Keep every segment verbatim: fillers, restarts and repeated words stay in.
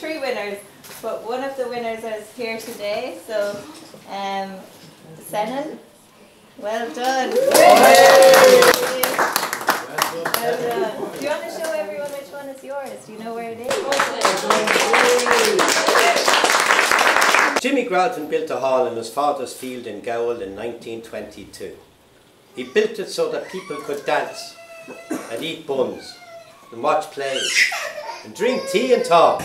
with three winners, but one of the winners is here today, so um, Senan, well done. Well done. Do you want to show everyone which one is yours? Do you know where it is? Jimmy Gralton built a hall in his father's field in Gowell in nineteen twenty-two. He built it so that people could dance and eat buns and watch plays and drink tea and talk.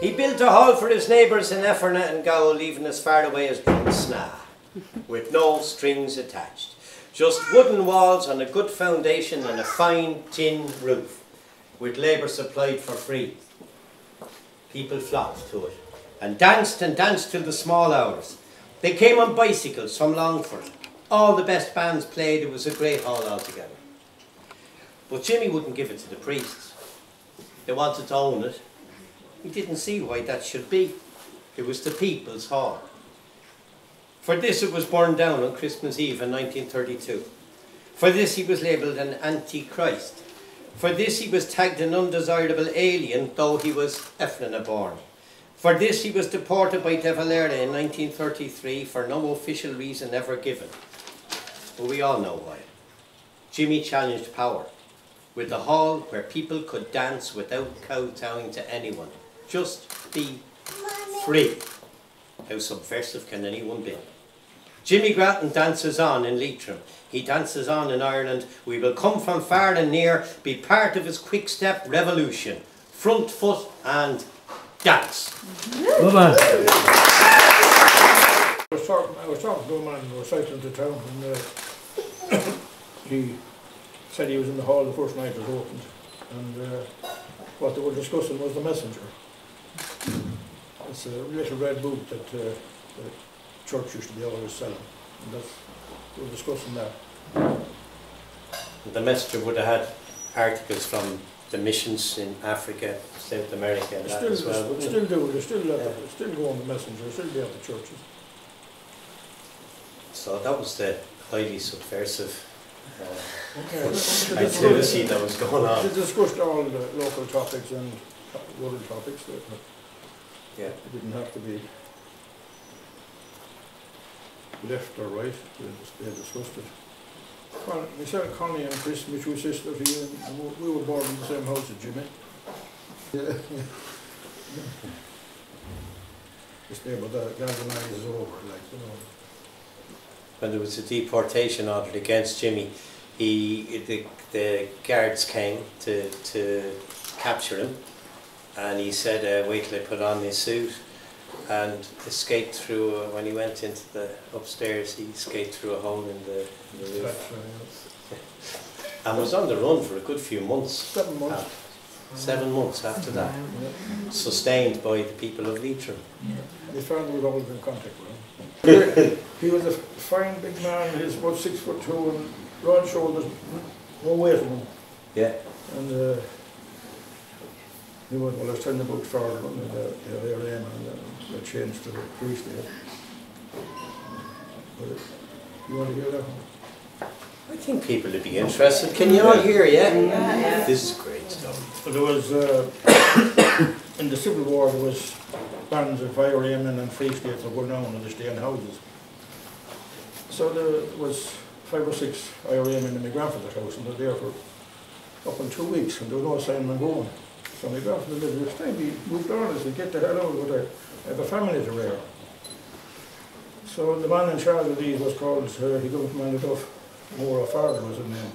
He built a hall for his neighbours in Effrinagh and Gowell, even as far away as Drumsna, with no strings attached. Just wooden walls on a good foundation and a fine tin roof, with labour supplied for free. People flocked to it and danced and danced till the small hours. They came on bicycles from Longford. All the best bands played. It was a great hall altogether. But Jimmy wouldn't give it to the priests. They wanted to own it. He didn't see why that should be. It was the people's hall. For this it was burned down on Christmas Eve in nineteen thirty-two. For this he was labelled an antichrist. For this he was tagged an undesirable alien, though he was Effrinagh born. For this he was deported by De Valera in nineteen thirty-three for no official reason ever given. But we all know why. Jimmy challenged power with a hall where people could dance without kowtowing to anyone. Just be free. How subversive can anyone be? Jimmy Gralton dances on in Leitrim. He dances on in Ireland. We will come from far and near, be part of his quick step revolution. Front foot and dance. Well done. I was talking, I was talking to a man who was cycling to town, and uh, he said he was in the hall the first night it was opened, and uh, what they were discussing was the messenger. It's a little red book that uh, the church used to be always selling, and that's, they were discussing that. The messenger would have had articles from the missions in Africa, South America, and that still, as well. They still do. They still, yeah. the, still go on the messenger. Still be at the churches. So that was the highly subversive Uh, okay. activity that was going on. They discussed all the local topics and world topics. That yeah, it didn't have to be left or right. They discussed it. Well, myself, Connie and Chris, my two sisters, we were born in the same house as Jimmy. Yeah. This neighbour, that garden is over, like, you know. When there was a deportation ordered against Jimmy, he the, the guards came to, to capture him, and he said, uh, wait till I put on this suit, and escaped through, uh, when he went into the upstairs, he escaped through a hole in the, in the roof. And was on the run for a good few months. Seven months. After, seven months after that, sustained by the people of Leitrim. They found we were always in contact with him. He was a fine big man. He was about six foot two and broad shoulders, no weight on him. Yeah. And uh, he was, well, I was telling about Farmer and uh, their name, and uh, they changed to the priest there. But you want to hear that one? I think people would be interested. Can you yeah. all hear? Yeah? Yeah, yeah. This is great stuff. But there was uh, in the Civil War there was bands of firemen and free states that were known in the staying houses. So there was five or six I R M in my grandfather's house, and they were there for up in two weeks, and there was no sign of them going. So my grandfather said, "It's time we moved on." I said, "Get the hell out of there. I have a family to rear." So the man in charge of these was called, uh, he got Mary Corduff, more a father was his name,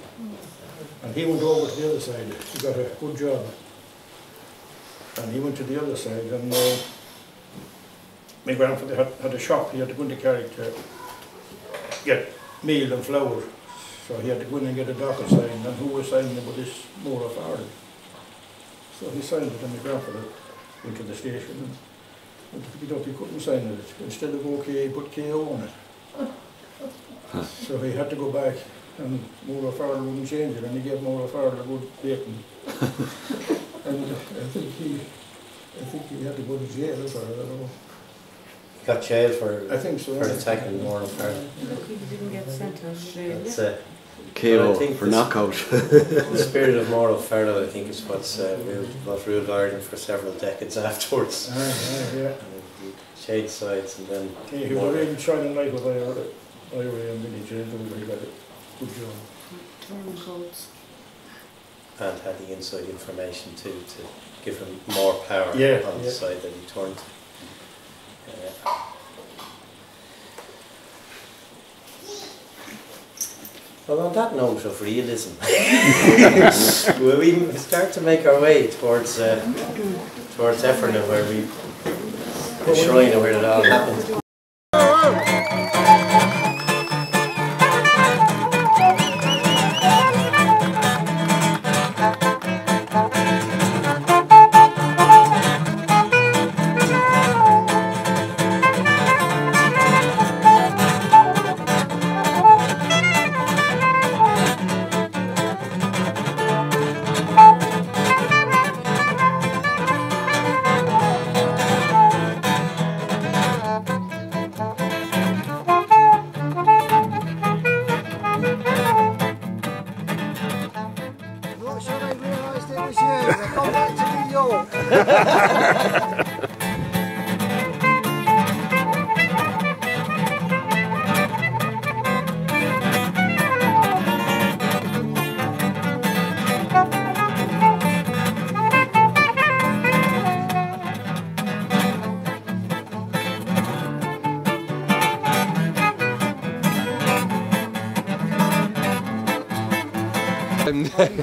and he went over to the other side. He got a good job, and he went to the other side, and uh, my grandfather had, had a shop. He had to go into Carrick to get meal and flour, so he had to go in and get a docket signed, and who was signing it but this Moor of Ireland. So he signed it, and my grandfather went to the station and went to pick it up. He couldn't sign it. Instead of OK, he put K O on it. So he had to go back, and Moor of Ireland wouldn't change it, and he gave Moor of Ireland a good bacon. And I think he, I think he had to go to jail for, I don't know. Got jailed for, I think so, for attacking Moor of Ireland. He didn't get sent to Australia. That's it. K O for knockout. The spirit of moral ferno, I think, is what's uh, ruled, what ruled Ireland for several decades afterwards. Ah, yeah, yeah. Change sides and then. Yeah, he was really shining light with I R A and Vinnie James, and we got a good job. Turncoats. And had the inside information too to give him more power yeah, on yeah. the side that he turned to. Uh, Well, on that note of realism, will we start to make our way towards uh, towards Effrinagh, where we the shrine of where it all happened.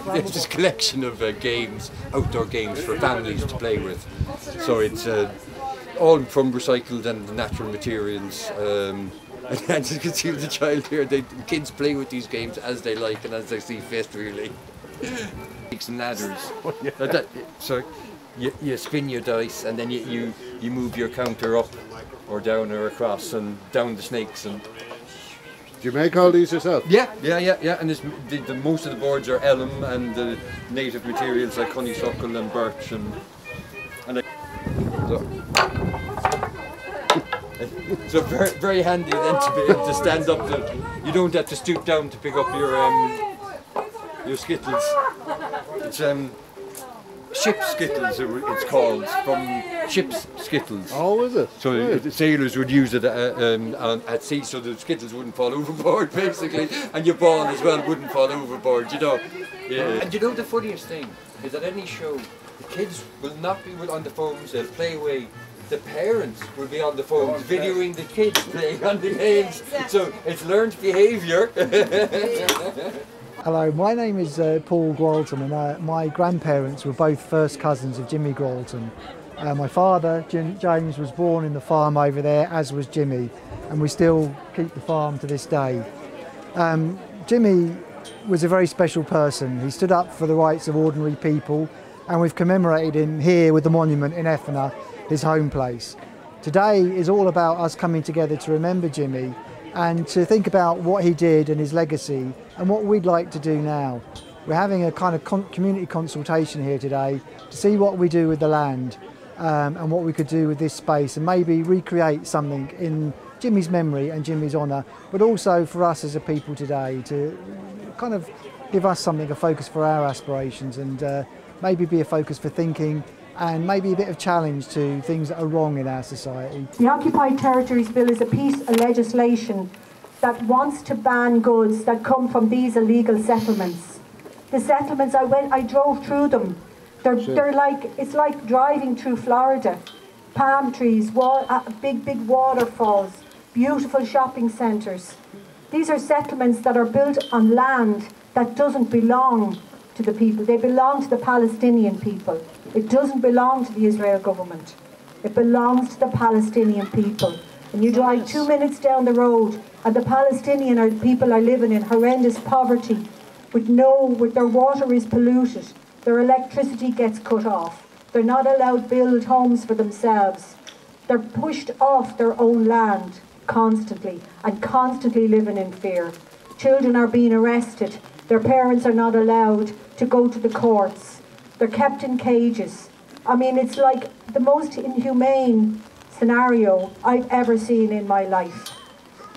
There's this collection of uh, games, outdoor games for families to play with. So it's uh, all from recycled and natural materials. Um, and as you can see with the child here, they, the kids play with these games as they like and as they see fit, really. Sticks and ladders. Oh, yeah. uh, that, so you, you spin your dice and then you, you, you move your counter up or down or across and down the snakes. And do you make all these yourself? Yeah, yeah, yeah, yeah. And it's, the, the, most of the boards are elm and the native materials like honeysuckle and birch and. and I, so so very, very handy then to be able to stand up. To, you don't have to stoop down to pick up your um, your skittles. It's um, ship skittles, it's called, from ship's skittles. Oh, is it? So right. the sailors would use it at, um, at sea, so the skittles wouldn't fall overboard, basically, and your ball as well wouldn't fall overboard, you know. Yeah. And you know the funniest thing is that any show, the kids will not be on the phones, they'll play away. The parents will be on the phones, videoing the kids playing on the games. Yeah, exactly. So it's learned behaviour. Hello, my name is uh, Paul Gralton, and uh, my grandparents were both first cousins of Jimmy Gralton. Uh, my father, Jim, James, was born in the farm over there, as was Jimmy, and we still keep the farm to this day. Um, Jimmy was a very special person. He stood up for the rights of ordinary people, and we've commemorated him here with the monument in Effrinagh, his home place. Today is all about us coming together to remember Jimmy and to think about what he did and his legacy and what we'd like to do now. We're having a kind of con community consultation here today to see what we do with the land um, and what we could do with this space and maybe recreate something in Jimmy's memory and Jimmy's honour, but also for us as a people today to kind of give us something, a focus for our aspirations and uh, maybe be a focus for thinking and maybe a bit of challenge to things that are wrong in our society. The Occupied Territories Bill is a piece of legislation that wants to ban goods that come from these illegal settlements. The settlements, I went, I drove through them. They're, sure. they're like, it's like driving through Florida. Palm trees, wall, uh, big, big waterfalls, beautiful shopping centres. These are settlements that are built on land that doesn't belong to the people. They belong to the Palestinian people. It doesn't belong to the Israel government. It belongs to the Palestinian people. And you drive two minutes down the road and the Palestinian are, people are living in horrendous poverty with no, with their water is polluted, their electricity gets cut off, they're not allowed to build homes for themselves. They're pushed off their own land constantly and constantly living in fear. Children are being arrested, their parents are not allowed to go to the courts. They're kept in cages. I mean, it's like the most inhumane scenario I've ever seen in my life.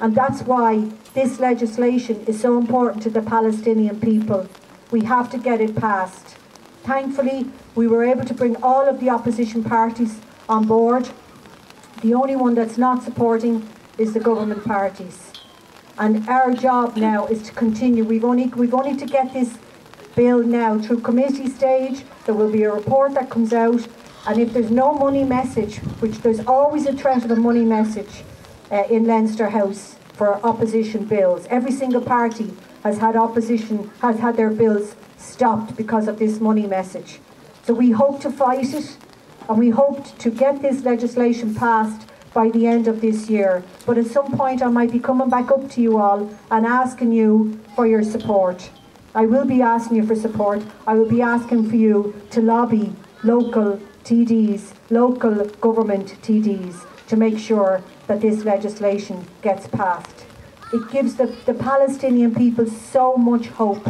And that's why this legislation is so important to the Palestinian people. We have to get it passed. Thankfully, we were able to bring all of the opposition parties on board. The only one that's not supporting is the government parties. And our job now is to continue. We've only, we've only to get this bill now through committee stage. There will be a report that comes out. And if there's no money message, which there's always a threat of a money message uh, in Leinster House for opposition bills. Every single party has had opposition, has had their bills stopped because of this money message. So we hope to fight it, and we hoped to get this legislation passed by the end of this year. But at some point I might be coming back up to you all and asking you for your support. I will be asking you for support. I will be asking for you to lobby local T Ds, local government T Ds, to make sure that this legislation gets passed. It gives the, the Palestinian people so much hope.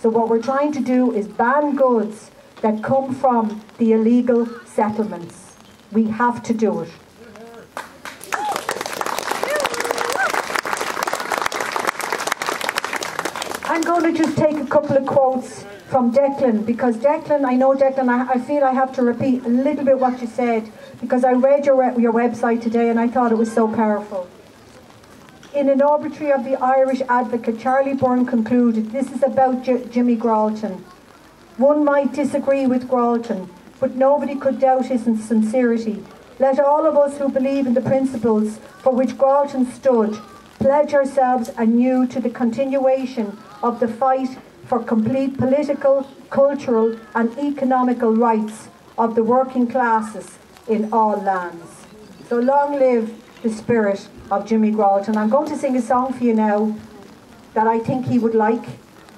So what we're trying to do is ban goods that come from the illegal settlements. We have to do it. I'm going to just take a couple of quotes from Declan, because Declan, I know Declan, I, I feel I have to repeat a little bit what you said, because I read your, your website today and I thought it was so powerful. In an obituary of the Irish advocate, Charlie Byrne concluded, this is about J Jimmy Gralton. One might disagree with Gralton, but nobody could doubt his sincerity. Let all of us who believe in the principles for which Gralton stood pledge ourselves anew to the continuation of the fight for complete political, cultural and economical rights of the working classes in all lands. So long live the spirit of Jimmy Gralton. I'm going to sing a song for you now that I think he would like.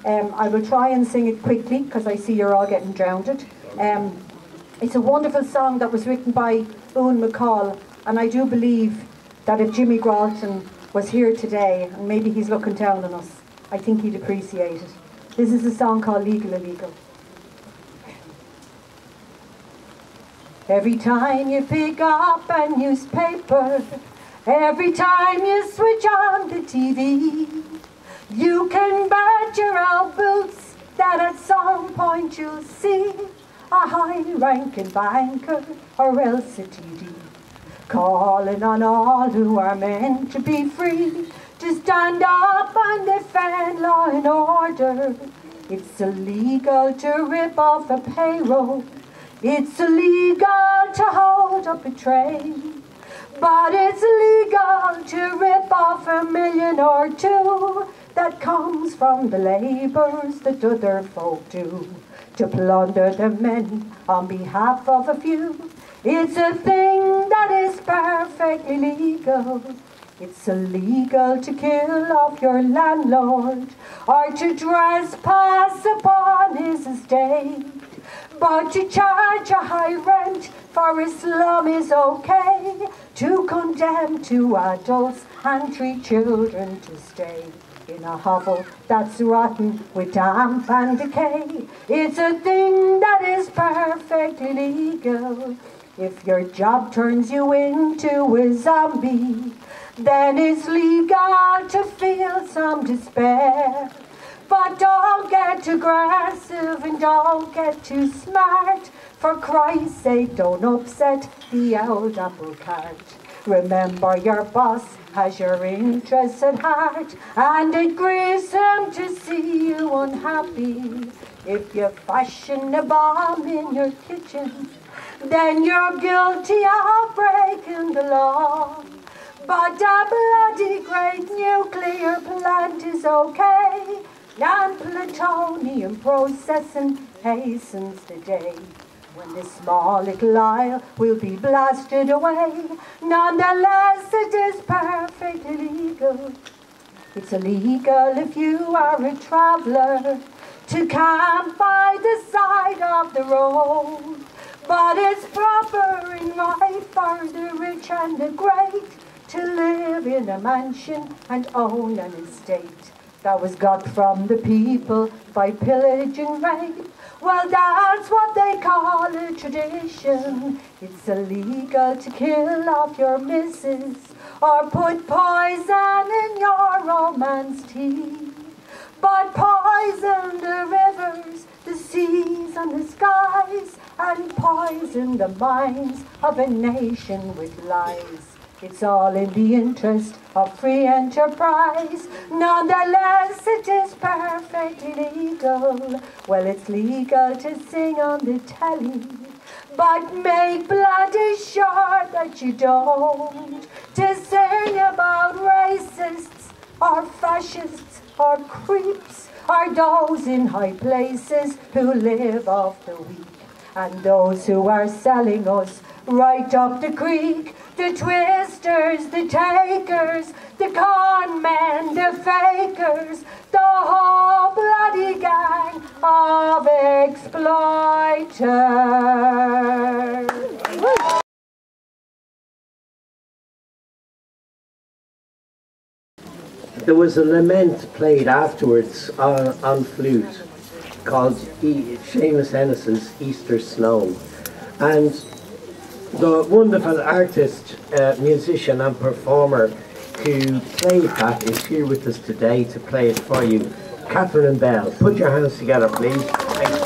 Um, I will try and sing it quickly because I see you're all getting drowned. Um, it's a wonderful song that was written by Owen McCall, and I do believe that if Jimmy Gralton was here today, and maybe he's looking down on us, I think he'd appreciate it. This is a song called Legal Illegal. Every time you pick up a newspaper, every time you switch on the T V, you can bet your old boots that at some point you'll see a high-ranking banker or else a T D. Calling on all who are meant to be free to stand up and defend law and order. It's illegal to rip off a payroll. It's illegal to hold up a train. But it's illegal to rip off a million or two that comes from the labours that other folk do. To plunder the men on behalf of a few. It's a thing that is perfectly legal. It's illegal to kill off your landlord or to trespass upon his estate. But to charge a high rent for Islam is okay. To condemn two adults and three children to stay in a hovel that's rotten with damp and decay. It's a thing that is perfectly legal. If your job turns you into a zombie, then it's legal to feel some despair. But don't get too aggressive and don't get too smart. For Christ's sake, don't upset the old apple cart. Remember your boss has your interests at heart, and it grieves him to see you unhappy. If you fashion a bomb in your kitchen, then you're guilty of breaking the law. But a bloody great nuclear plant is okay. Non-plutonium processing hastens the day when this small little isle will be blasted away. Nonetheless, it is perfectly legal. It's illegal if you are a traveller to camp by the side of the road. But it's proper and right for the rich and the great to live in a mansion and own an estate that was got from the people by pillage and rape. Well, that's what they call a tradition. It's illegal to kill off your missus or put poison in your romance tea. But poison the rivers, the seas and the skies, and poison the minds of a nation with lies. It's all in the interest of free enterprise. Nonetheless, it is perfectly legal. Well, it's legal to sing on the telly, but make bloody sure that you don't to sing about racists or fascists or creeps or those in high places who live off the weak, and those who are selling us right up the creek. The twisters, the takers, the con men, the fakers, the whole bloody gang of exploiters. Woo. There was a lament played afterwards on, on flute called e Seamus Ennis's Easter Snow. And the wonderful artist, uh, musician and performer who played that is here with us today to play it for you, Catherine Bell. Put your hands together, please. Thanks.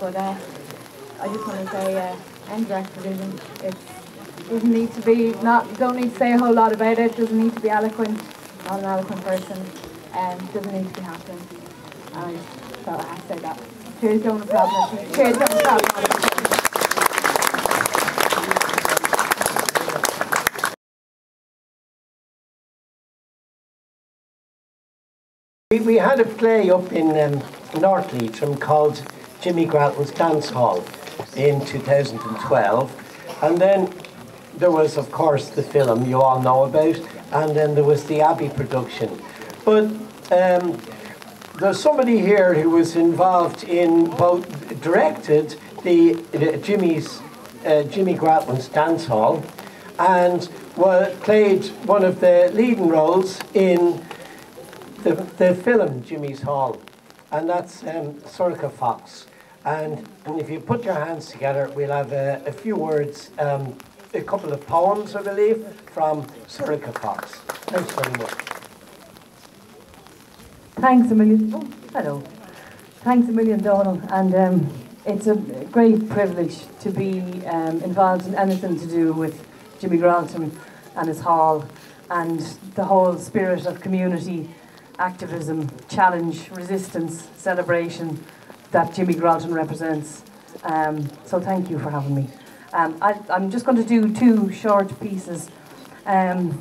But uh, I just want to say, uh, and Jack for doing it. Doesn't need to be not. Don't need to say a whole lot about it. Doesn't need to be eloquent. Not an eloquent person. And um, doesn't need to be happening. And I just felt I had to say that. Cheers, don't applaud me. Cheers, don't applaud me. We, we had a play up in um, North Leitrim called Jimmy Gralton's Dance Hall in two thousand twelve, and then there was of course the film you all know about, and then there was the Abbey production. But um, there's somebody here who was involved in both, directed the, the Jimmy's uh, Jimmy Gralton's Dance Hall, and was, played one of the leading roles in the, the film Jimmy's Hall, and that's um, Sorcha Fox. And, and if you put your hands together, we'll have a, a few words, um, a couple of poems, I believe, from Sorcha Fox. Thanks very much. Thanks a million. Oh, hello. Thanks a million, Donal. And um, it's a great privilege to be um, involved in anything to do with Jimmy Gralton and his hall and the whole spirit of community activism, challenge, resistance, celebration that Jimmy Gralton represents. Um, so thank you for having me. Um, I, I'm just going to do two short pieces. Um,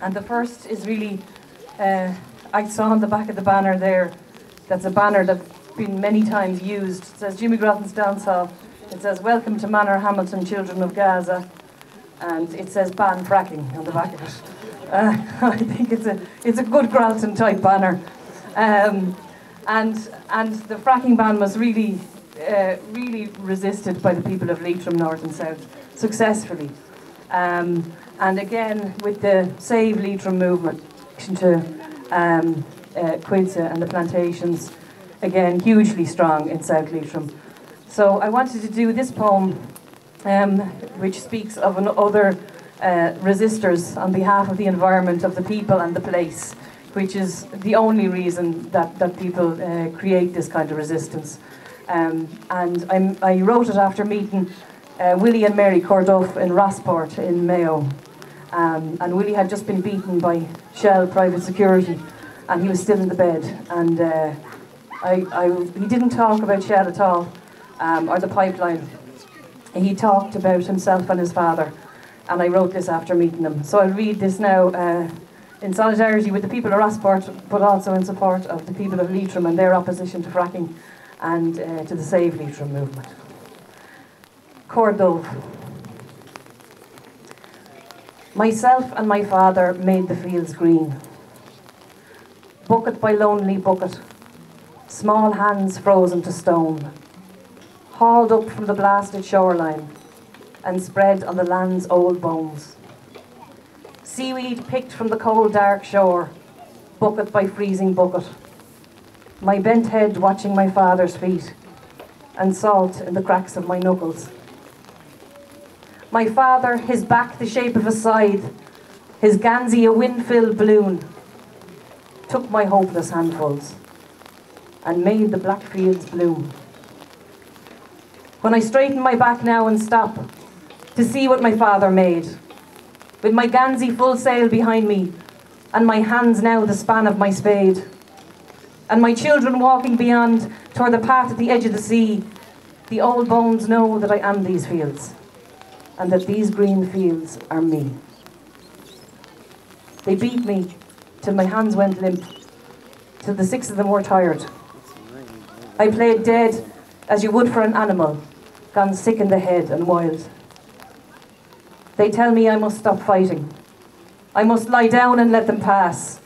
and the first is really, uh, I saw on the back of the banner there, that's a banner that's been many times used. It says Jimmy Gralton's Dance Hall. It says, "Welcome to Manor Hamilton, Children of Gaza." And it says "Ban Fracking" on the back of it. Uh, I think it's a it's a good Gralton type banner, um, and and the fracking ban was really uh, really resisted by the people of Leitrim North and South successfully, um, and again with the Save Leitrim movement to um, uh, Quinsa and the plantations, again hugely strong in South Leitrim. So I wanted to do this poem, um, which speaks of another. Uh, resistors on behalf of the environment, of the people and the place, which is the only reason that, that people uh, create this kind of resistance. Um, and I'm, I wrote it after meeting uh, Willie and Mary Corduff in Rossport in Mayo. Um, and Willie had just been beaten by Shell private security and he was still in the bed. And uh, I, I, he didn't talk about Shell at all, um, or the pipeline. He talked about himself and his father. And I wrote this after meeting them. So I'll read this now uh, in solidarity with the people of Rossport, but also in support of the people of Leitrim and their opposition to fracking and uh, to the Save Leitrim movement. Corduff. Myself and my father made the fields green. Bucket by lonely bucket, small hands frozen to stone, hauled up from the blasted shoreline, and spread on the land's old bones. Seaweed picked from the cold dark shore, bucket by freezing bucket. My bent head watching my father's feet, and salt in the cracks of my knuckles. My father, his back the shape of a scythe, his ganzi a wind-filled balloon, took my hopeless handfuls and made the black fields bloom. When I straighten my back now and stop, to see what my father made, with my ganzi full sail behind me, and my hands now the span of my spade, and my children walking beyond toward the path at the edge of the sea, the old bones know that I am these fields, and that these green fields are me. They beat me till my hands went limp, till the six of them were tired. I played dead as you would for an animal, gone sick in the head and wild. They tell me I must stop fighting. I must lie down and let them pass.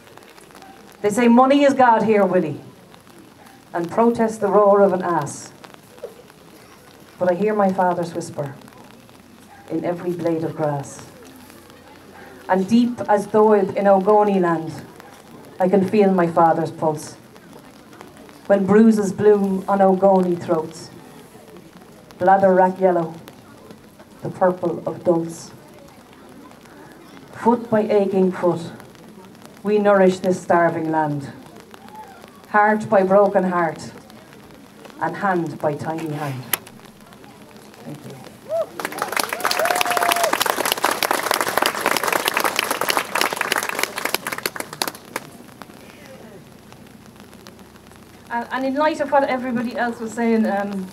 They say money is God here, Willie, and protest the roar of an ass. But I hear my father's whisper in every blade of grass. And deep as Doib in Ogoni land, I can feel my father's pulse when bruises bloom on Ogoni throats, bladder rack yellow, the purple of dulse. Foot by aching foot, we nourish this starving land, heart by broken heart, and hand by tiny hand. Thank you. And, and in light of what everybody else was saying, um,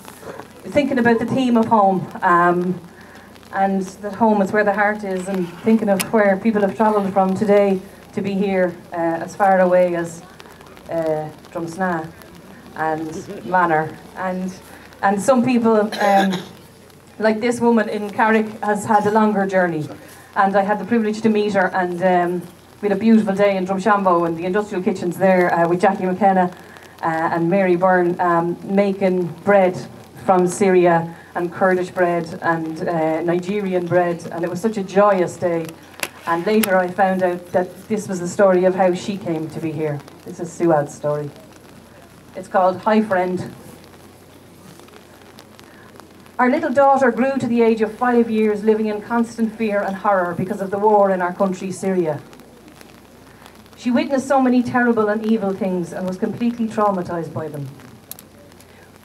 thinking about the theme of home, um, and that home is where the heart is, and thinking of where people have travelled from today to be here, uh, as far away as uh, Drumsna and Manor, and and some people, um, like this woman in Carrick, has had a longer journey, and I had the privilege to meet her, and um, we had a beautiful day in Drumshambo and the industrial kitchens there uh, with Jackie McKenna uh, and Mary Byrne um, making bread from Syria, and Kurdish bread and uh, Nigerian bread, and it was such a joyous day. And later I found out that this was the story of how she came to be here. This is Suad's story. It's called "Hi Friend." Our little daughter grew to the age of five years living in constant fear and horror because of the war in our country, Syria. She witnessed so many terrible and evil things and was completely traumatized by them.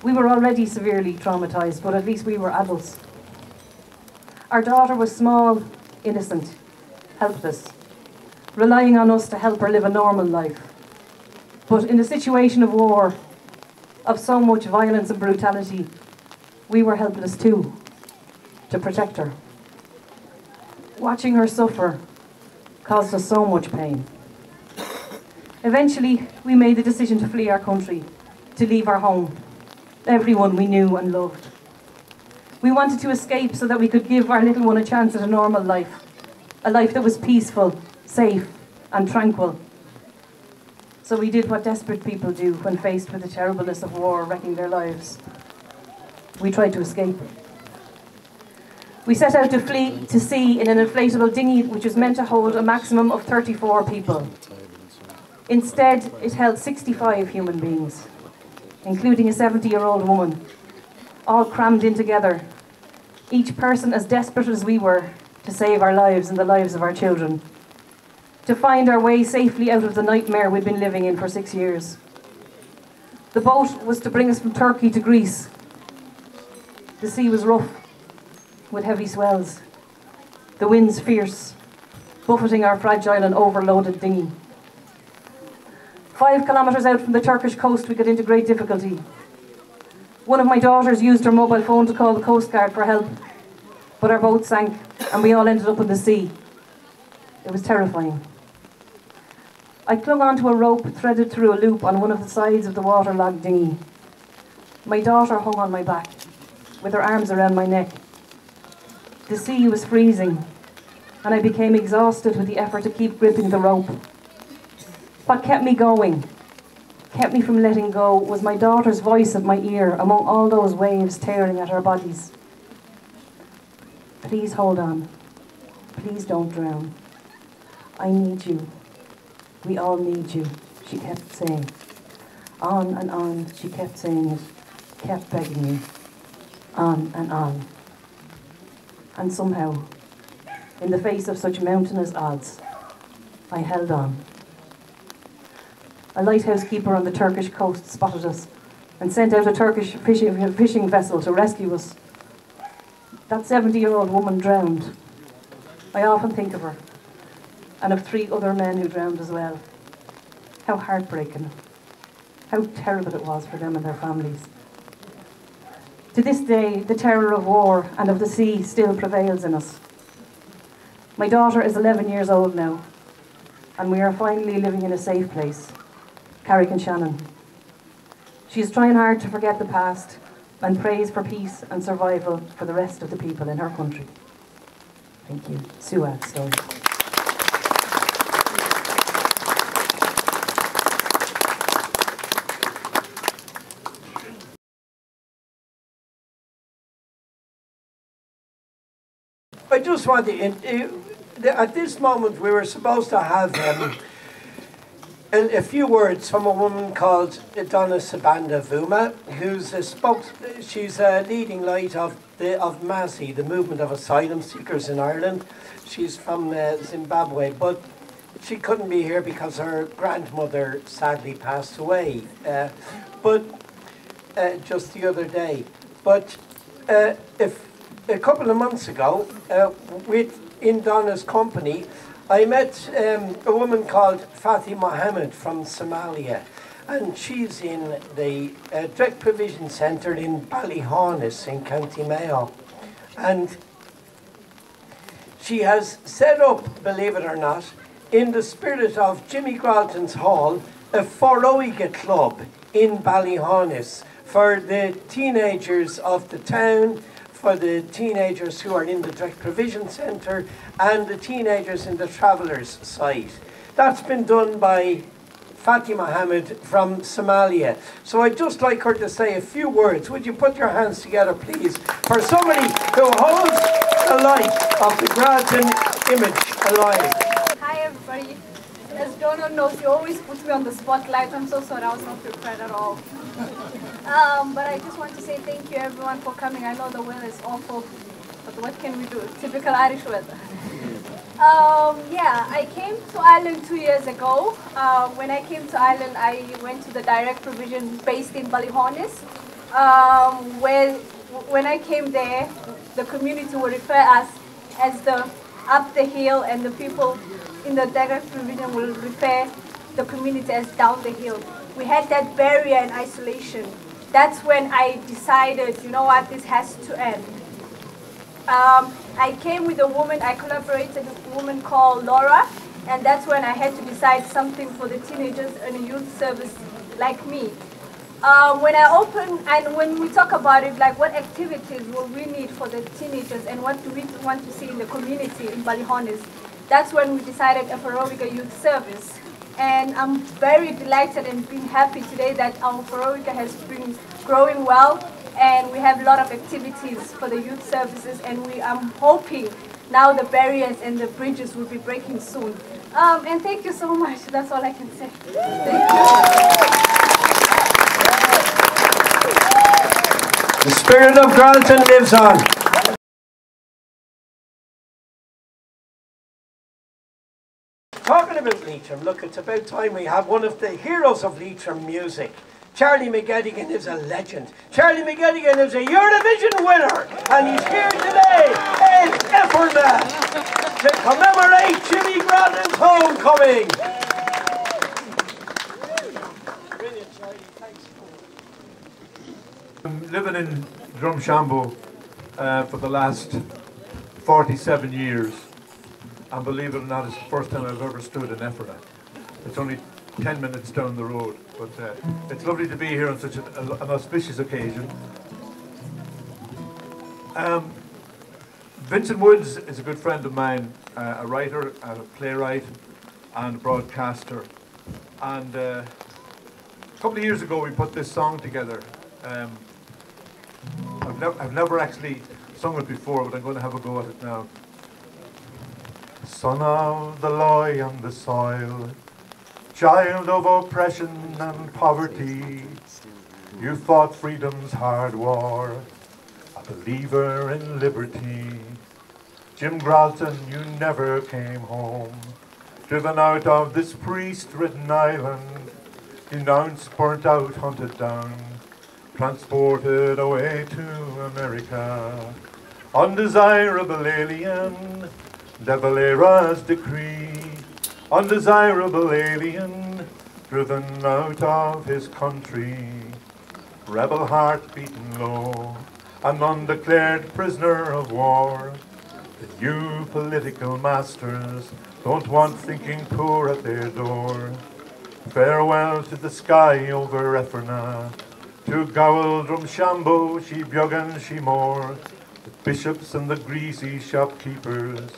We were already severely traumatised, but at least we were adults. Our daughter was small, innocent, helpless, relying on us to help her live a normal life, But in a situation of war, of so much violence and brutality, we were helpless too, to protect her. Watching her suffer caused us so much pain. Eventually, we made the decision to flee our country, to leave our home, everyone we knew and loved. We wanted to escape so that we could give our little one a chance at a normal life, a life that was peaceful, safe and tranquil. So we did what desperate people do when faced with the terribleness of war wrecking their lives. We tried to escape. We set out to flee to sea in an inflatable dinghy which was meant to hold a maximum of thirty-four people. Instead, it held sixty-five human beings, including a seventy-year-old woman, all crammed in together, each person as desperate as we were to save our lives and the lives of our children, to find our way safely out of the nightmare we'd been living in for six years. The boat was to bring us from Turkey to Greece. The sea was rough, with heavy swells, the winds fierce, buffeting our fragile and overloaded dinghy. Five kilometres out from the Turkish coast, we got into great difficulty. One of my daughters used her mobile phone to call the Coast Guard for help, but our boat sank and we all ended up in the sea. It was terrifying. I clung onto a rope threaded through a loop on one of the sides of the waterlogged dinghy. My daughter hung on my back, with her arms around my neck. The sea was freezing, and I became exhausted with the effort to keep gripping the rope. What kept me going, kept me from letting go, was my daughter's voice at my ear among all those waves tearing at our bodies. Please hold on. Please don't drown. I need you. We all need you, she kept saying. On and on, she kept saying it, kept begging me. On and on. And somehow, in the face of such mountainous odds, I held on. A lighthouse keeper on the Turkish coast spotted us and sent out a Turkish fishing, fishing vessel to rescue us. That seventy-year-old woman drowned. I often think of her, and of three other men who drowned as well. How heartbreaking. How terrible it was for them and their families. To this day, the terror of war and of the sea still prevails in us. My daughter is eleven years old now, and we are finally living in a safe place, Carrick-on-Shannon. She is trying hard to forget the past and prays for peace and survival for the rest of the people in her country. Thank you. Suad story. I just want to, at this moment we were supposed to have um, a, a few words from a woman called Donna Sabanda Vuma, who's a spokes, she's a leading light of, the, of Massey, the movement of asylum seekers in Ireland. She's from uh, Zimbabwe, but she couldn't be here because her grandmother sadly passed away, uh, but uh, just the other day. But uh, if A couple of months ago, uh, with in Donna's company, I met um, a woman called Fatih Mohammed from Somalia, and she's in the uh, Direct Provision Centre in Ballyhaunis in County Mayo, and she has set up, believe it or not, in the spirit of Jimmy Gralton's Hall, a Foróige club in Ballyhaunis for the teenagers of the town, for the teenagers who are in the Direct Provision Centre and the teenagers in the Travellers' site. That's been done by Fatih Mohammed from Somalia. So I'd just like her to say a few words. Would you put your hands together, please, for somebody who holds the light of the Gralton image alive. Hi, everybody. As Donna knows, you always put me on the spotlight. I'm so sorry, I was not prepared at all. Um, but I just want to say thank you everyone for coming. I know the weather is awful, but what can we do? Typical Irish weather. Um, yeah, I came to Ireland two years ago. Uh, when I came to Ireland, I went to the Direct Provision based in Ballyhaunis. Um, where, when I came there, the community would refer us as the up the hill, and the people in the Direct Provision will refer the community as down the hill. we had that barrier and isolation. That's when I decided, you know what, this has to end. Um, I came with a woman, I collaborated with a woman called Laura, and that's when I had to decide something for the teenagers and a youth service like me. Uh, when I open, and when we talk about it, like what activities will we need for the teenagers and what do we want to see in the community in Ballyhaunis, that's when we decided a Foróige youth service. And I'm very delighted and been happy today that our Foróige has been growing well and we have a lot of activities for the youth services, and we I'm hoping now the barriers and the bridges will be breaking soon. Um, and thank you so much, that's all I can say. Thank you. The spirit of Gralton lives on. Talking about Leitrim, look, it's about time we have one of the heroes of Leitrim music. Charlie McGettigan is a legend. Charlie McGettigan is a Eurovision winner, and he's here today in Effrinagh to commemorate Jimmy Gralton's homecoming. Brilliant, Charlie. Thanks. I'm living in Drumshambo uh, for the last forty-seven years, and believe it or not, it's the first time I've ever stood in Effrinagh. It's only ten minutes down the road, but uh, it's lovely to be here on such an, an auspicious occasion. Um, Vincent Woods is a good friend of mine, uh, a writer, a playwright and broadcaster, and uh, a couple of years ago we put this song together. Um, I've, ne I've never actually sung it before, but I'm going to have a go at it now. Son of the law and the soil, child of oppression and poverty, you fought freedom's hard war, a believer in liberty. Jim Gralton, you never came home, driven out of this priest-ridden island, denounced, burnt out, hunted down, transported away to America, undesirable alien, De Valera's decree, undesirable alien, driven out of his country, rebel heart beaten low, an undeclared prisoner of war, that you political masters don't want thinking poor at their door. Farewell to the sky over Effrinagh, to Gowl, Drumshambo, Sheebjuggan, Sheemore, the bishops and the greasy shopkeepers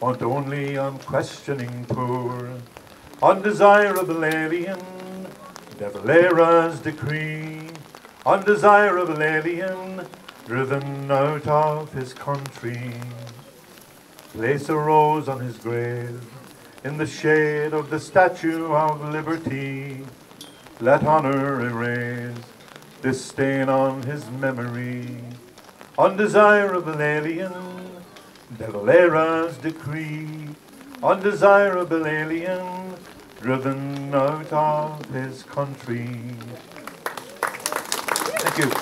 want only unquestioning poor, undesirable alien, De Valera's decree, undesirable alien, driven out of his country. Place a rose on his grave, in the shade of the Statue of Liberty, let honor erase this stain on his memory, undesirable alien, De Valera's decree, undesirable alien, driven out of his country. Thank you.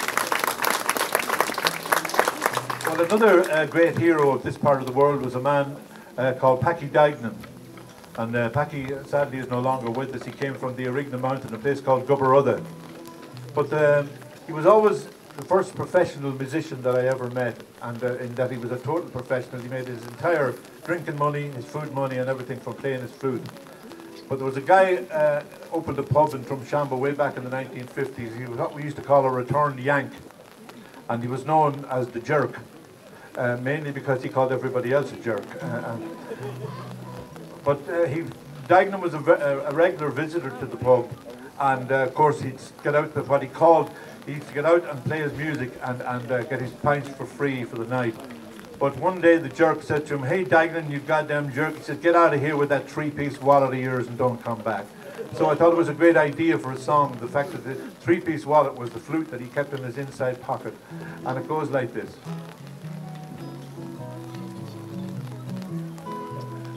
Well, another uh, great hero of this part of the world was a man uh, called Paddy Dignan. And uh, Paddy, sadly, is no longer with us. He came from the Effrinagh Mountain, a place called Gubberother. But um, he was always the first professional musician that I ever met, and uh, in that he was a total professional. He made his entire drinking money, his food money and everything from playing his flute. But there was a guy uh, opened a pub in Drumshambo way back in the nineteen fifties. He was what we used to call a returned Yank, and he was known as the Jerk, uh, mainly because he called everybody else a jerk. Uh, and, but uh, he, Dignan was a, a regular visitor to the pub. And uh, of course, he'd get out with what he called, he'd get out and play his music and, and uh, get his pints for free for the night. But one day the Jerk said to him, "Hey Dignan, you goddamn jerk," he said, "get out of here with that three-piece wallet of yours and don't come back." So I thought it was a great idea for a song, the fact that the three-piece wallet was the flute that he kept in his inside pocket. And it goes like this.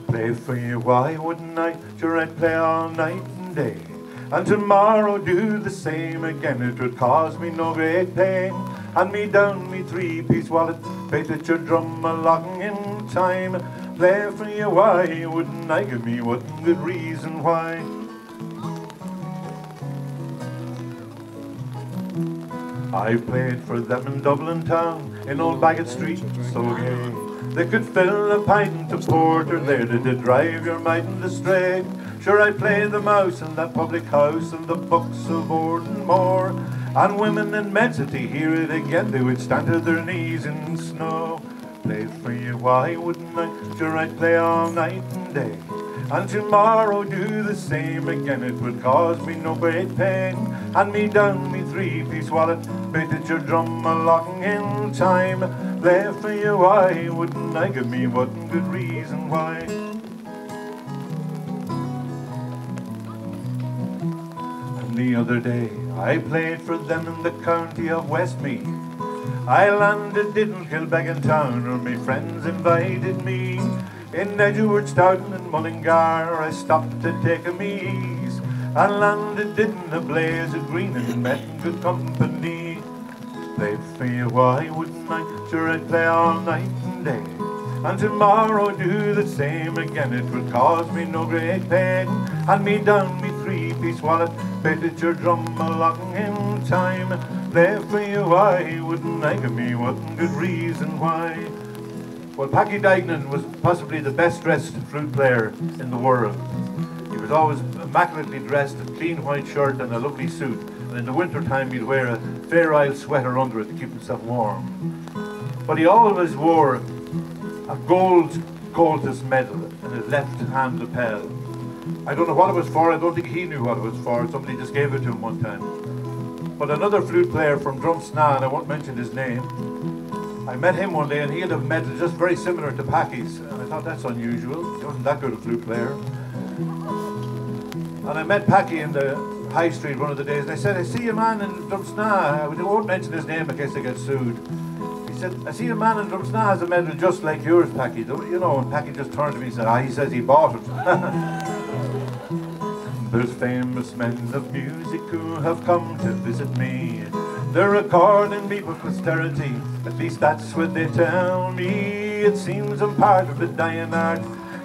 Play for you, why wouldn't I? Sure, I'd play all night and day. And tomorrow do the same again, it would cause me no great pain. Hand me down me three-piece wallet, fate at your drum along in time. Play for you, why wouldn't I? Give me one good reason why. I've played for them in Dublin town, in old Baggot Street, so gay. They could fill a pint of porter there to drive your mind in the straight. Sure, I played the mouse in that public house and the Bucks of Ordenmore. And women in Medcity to hear it again, they would stand to their knees in snow. Play for you, why wouldn't I? Sure, I'd play all night and day. And tomorrow do the same again, it would cause me no great pain. And me down me three-piece wallet, beat at your drum a-locking in time. Play for you, why wouldn't I? Give me one good reason why. And the other day, I played for them in the county of Westmeath. I landed in Kilbeggan town, or me friends invited me. In Edgeworthstown and Mullingar, I stopped to take a meeze, and landed in a blaze of green and met good company. Played for you, why wouldn't I? Sure, I'd play all night and day. And tomorrow do the same again, it would cause me no great pain. And me down me three-piece wallet, baited your drum a-locking in time. Play for you, why wouldn't I? Give me one good reason why. Well, Paddy Dignan was possibly the best dressed flute player in the world. He was always immaculately dressed, a clean white shirt and a lovely suit. And in the winter time he'd wear a Fair Isle sweater under it to keep himself warm. But he always wore a gold Coultus medal in his left hand lapel. I don't know what it was for, I don't think he knew what it was for, somebody just gave it to him one time. But another flute player from Drumsna, and I won't mention his name, I met him one day and he had a medal just very similar to Packy's, and I thought that's unusual, he wasn't that good a flute player. And I met Packy in the high street one of the days and I said, I see a man in Drumsna, I won't mention his name in case I get sued. He said, I see a man in Drumsna has a medal just like yours, Packy, you know, and Packy just turned to me and said, ah, he says he bought it. There's famous men of music who have come to visit me. They're recording me with posterity, at least that's what they tell me. It seems I'm part of a dying art,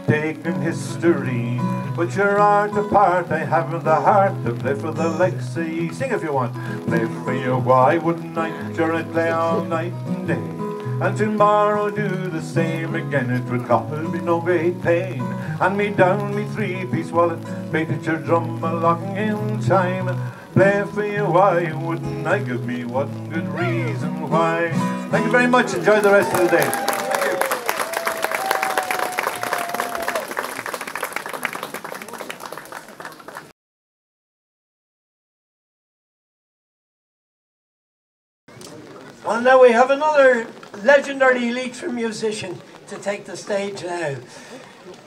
taking history. But your art apart, I haven't the heart to play for the likes of ye. Sing if you want. Play for you, why wouldn't I? Sure, I'd play all night and day. And tomorrow do the same again, it would cause me no great pain. And me down me three-piece wallet, baited your drum a-locking in time. Play for you, why wouldn't I? Give me one good reason why. Thank you very much, enjoy the rest of the day. Well, now we have another legendary Leitrim musician to take the stage now.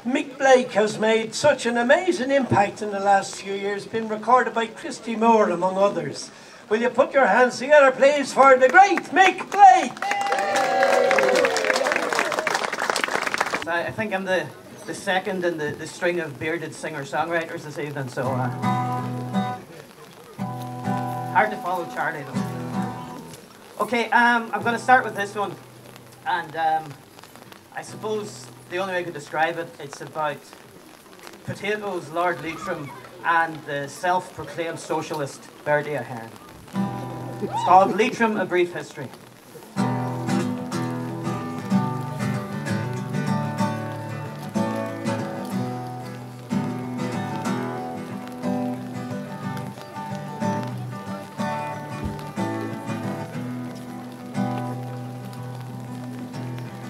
Mick Blake has made such an amazing impact in the last few years, been recorded by Christy Moore among others. Will you put your hands together please for the great Mick Blake? So I think I'm the, the second in the, the string of bearded singer-songwriters this evening, so uh, hard to follow Charlie though. Okay, um, I'm going to start with this one, and um, I suppose the only way I could describe it, it's about potatoes, Lord Leitrim, and the self-proclaimed socialist Bertie Ahern. It's called Leitrim, A Brief History.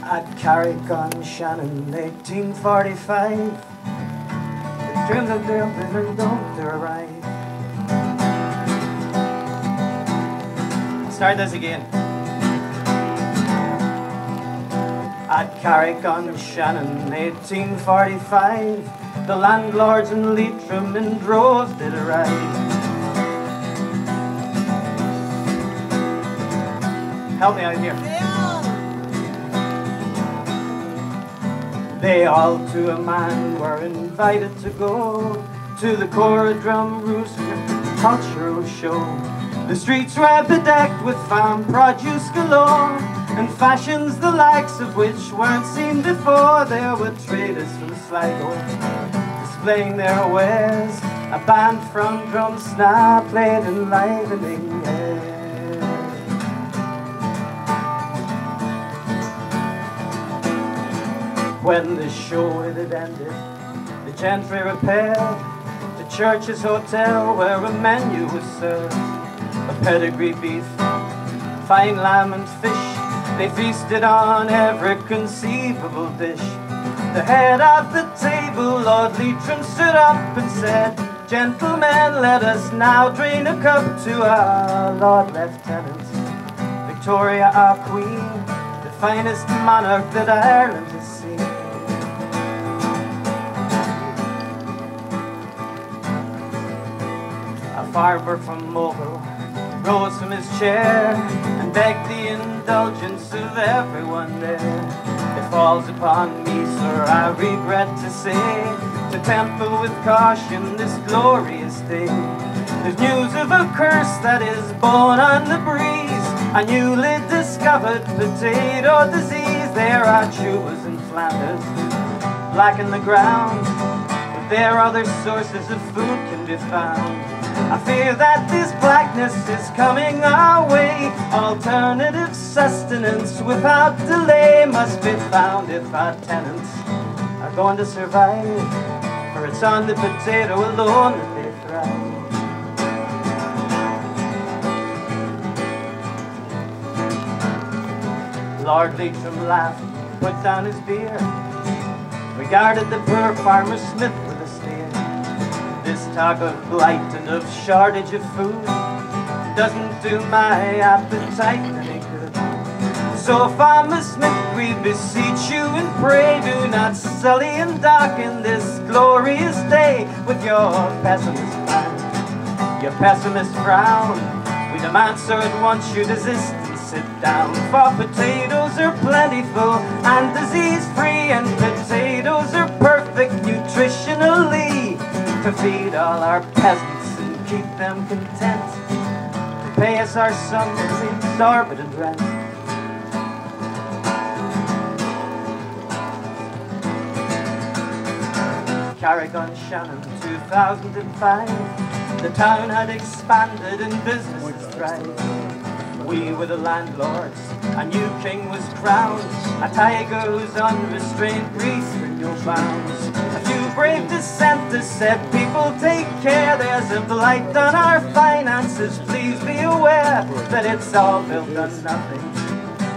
At Carrick-on-Shannon, eighteen forty-five, the dreams of their bitter don't arrive. Start this again. At Carrick-on-Shannon, eighteen forty-five, the landlords in Leitrim in droves did arrive. Help me out here. They all to a man were invited to go to the Cora Drum Rooster cultural show. The streets were bedecked with farm produce galore, and fashions the likes of which weren't seen before. There were traders from Sligo displaying their wares. A band from Drumsna played enlivening airs. When the show it had ended, the gentry repaired to Church's Hotel, where a menu was served of pedigree beef, fine lamb and fish. They feasted on every conceivable dish. The head of the table, Lord Leitrim, stood up and said, "Gentlemen, let us now drain a cup to our Lord Lieutenant, Victoria, our Queen, the finest monarch that Ireland has seen." A farmer from Mogul rose from his chair and begged the indulgence of everyone there. "It falls upon me, sir, I regret to say, to temple with caution this glorious day. There's news of a curse that is born on the breeze, a newly discovered potato disease. There are chewers in Flanders, blacking the ground, but there other sources of food can be found. I fear that this blackness is coming our way. Alternative sustenance without delay must be found if our tenants are going to survive. For it's on the potato alone that they thrive." Lord Leitrim laughed, put down his beer, regarded the poor Farmer Smith with a sneer. "This talk of blight and of shortage of food doesn't do my appetite any good. So Farmer Smith, we beseech you and pray, do not sully and darken this glorious day with your pessimist frown, your pessimist frown. We demand, sir, at once you desist and sit down. For potatoes are plentiful and disease-free, and potatoes are perfect nutritionally, to feed all our peasants and keep them content, to pay us our sums exorbitant rent." Carrick-on-Shannon, two thousand five. The town had expanded and businesses thrived. We were the landlords, a new king was crowned, a tiger whose unrestrained grief knew no bounds. A few brave dissenters said, "People, take care, there's a blight on our finances. Please be aware that it's all built on nothing.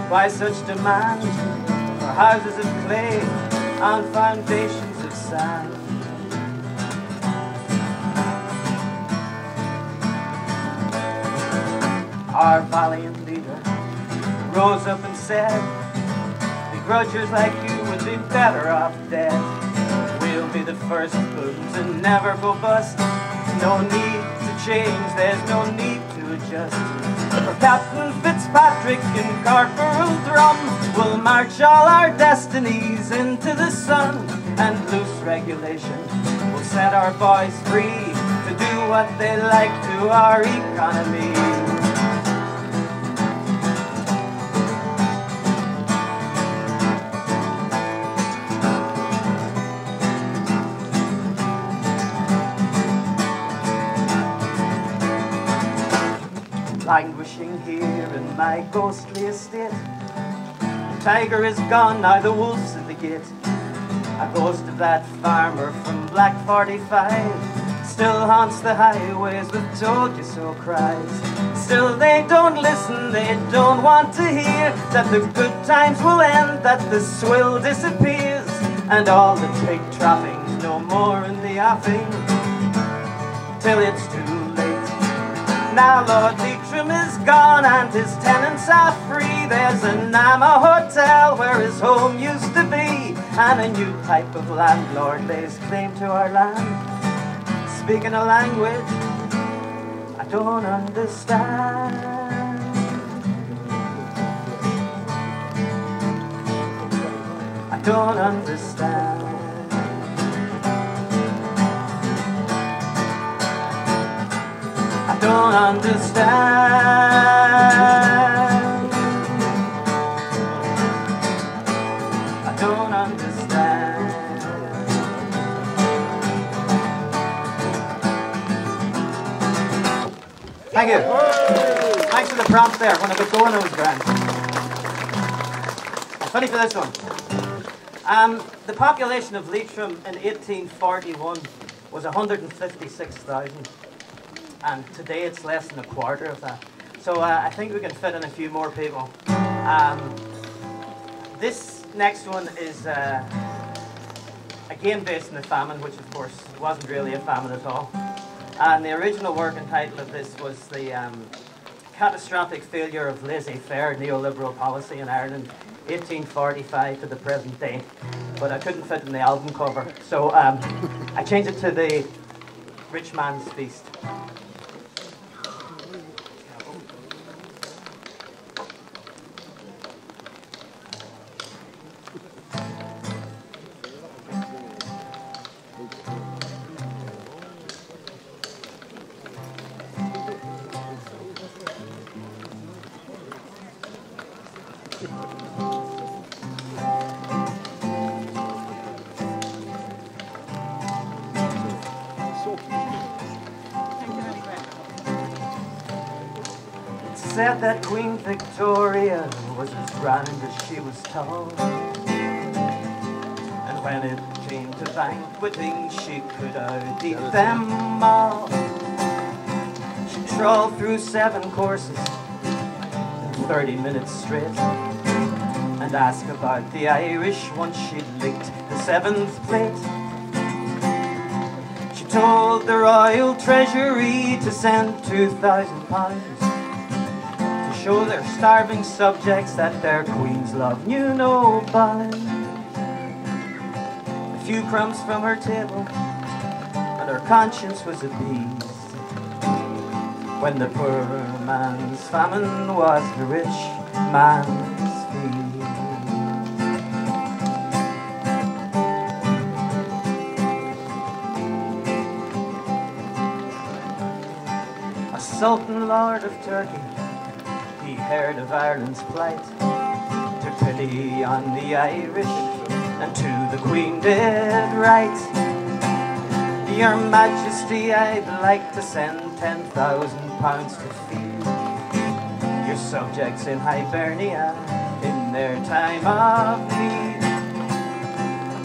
Why such demand for houses of clay on foundations of sand?" Our valiant leader rose up and said, "Begrudgers like you would be better off dead. We'll be the first booms and never go bust. No need to change, there's no need to adjust. For Captain Fitzpatrick and Corporal Drum, we'll march all our destinies into the sun. And loose regulation will set our boys free to do what they like to our economy." Languishing here in my ghostly estate, the tiger is gone, now the wolf's at the gate. A ghost of that farmer from Black forty-five still haunts the highways with told you so cries. Still they don't listen, they don't want to hear that the good times will end, that the swill disappears, and all the pig trapping's no more in the offing till it's too late. Now Lord Leitrim is gone and his tenants are free. There's a Nama hotel where his home used to be, and a new type of landlord lays claim to our land, speaking a language I don't understand. I don't understand. I don't understand. I don't understand. Thank you. Thanks for the prompt there. When I was going, it was grand. I'm ready for this one. Um, the population of Leitrim in eighteen forty-one was one hundred fifty-six thousand, and today it's less than a quarter of that. So uh, I think we can fit in a few more people. Um, this next one is uh, again based on the famine, which of course wasn't really a famine at all. And the original working title of this was the um, Catastrophic Failure of Laissez-Faire Neoliberal Policy in Ireland, eighteen forty-five to the present day. But I couldn't fit in the album cover, so um, I changed it to The Rich Man's Feast. Said that Queen Victoria was as grand as she was tall, and when it came to banqueting she could outdeep them all. She trawled through seven courses in thirty minutes straight, and asked about the Irish once she'd licked the seventh plate. She told the Royal Treasury to send two thousand pounds show their starving subjects that their queen's love knew no bounds. A few crumbs from her table, and her conscience was appeased. When the poor man's famine was the rich man's feast. A sultan lord of Turkey, he heard of Ireland's plight, took pity on the Irish, and to the Queen did write, "Your Majesty, I'd like to send ten thousand pounds to feed your subjects in Hibernia in their time of need."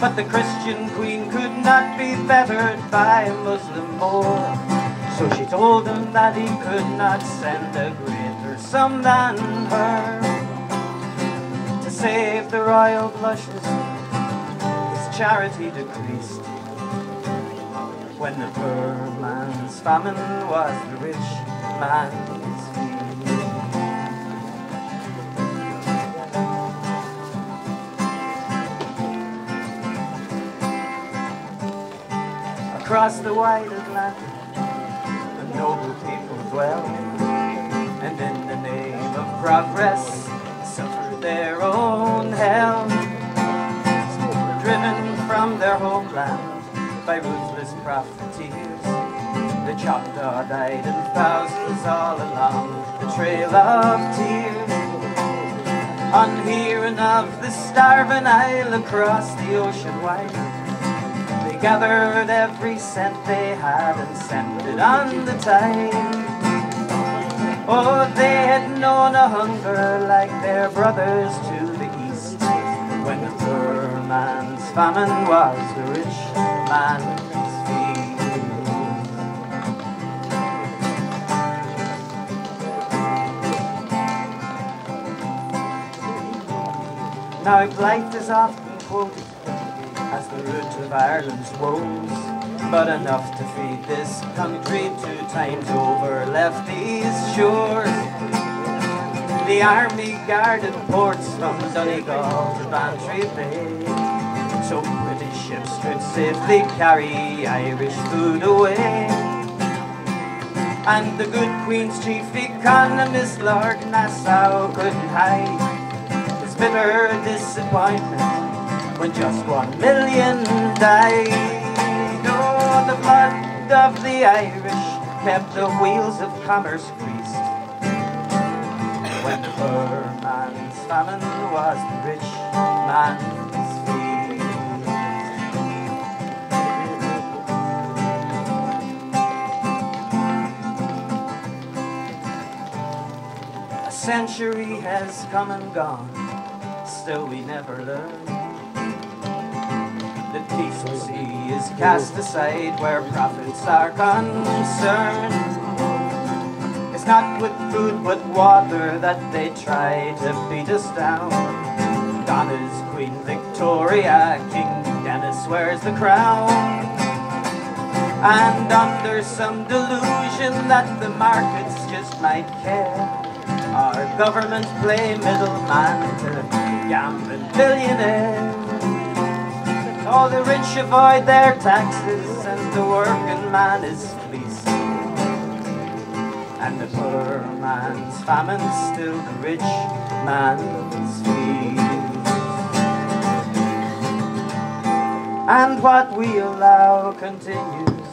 But the Christian Queen could not be bettered by a Muslim Moor, so she told him that he could not send a great some than her. To save the royal blushes, his charity decreased. When the poor man's famine was the rich man's feast. Across the wide Atlantic, the noble people dwell, and in the name of progress, suffered their own hell. Driven from their homeland by ruthless profiteers, they Choctaw died in thousands all along the trail of tears. On hearing of the starving isle across the ocean wide, they gathered every cent they had and sent it on the tide. Oh, they had known a hunger like their brothers to the east, when the poor man's famine was the rich man's feast. Now blight is often quoted as the root of Ireland's woes, but enough to feed this country two times over left these shores. The army guarded ports from Donegal to Bantry Bay, so British ships could safely carry Irish food away. And the good Queen's chief economist, Lord Nassau, couldn't hide his bitter disappointment when just one million died. Oh, the blood of the Irish kept the wheels of commerce greased, when the poor man's famine was the rich man's feast. A century has come and gone, still we never learn The decency is cast aside where profits are concerned. It's not with food but water that they try to beat us down. Donna's Queen Victoria, King Dennis wears the crown. And under some delusion that the markets just might care, our government play middleman to the gambling billionaire. All the rich avoid their taxes and the working man is fleeced. And the poor man's famine, still the rich man's feast. And what we allow continues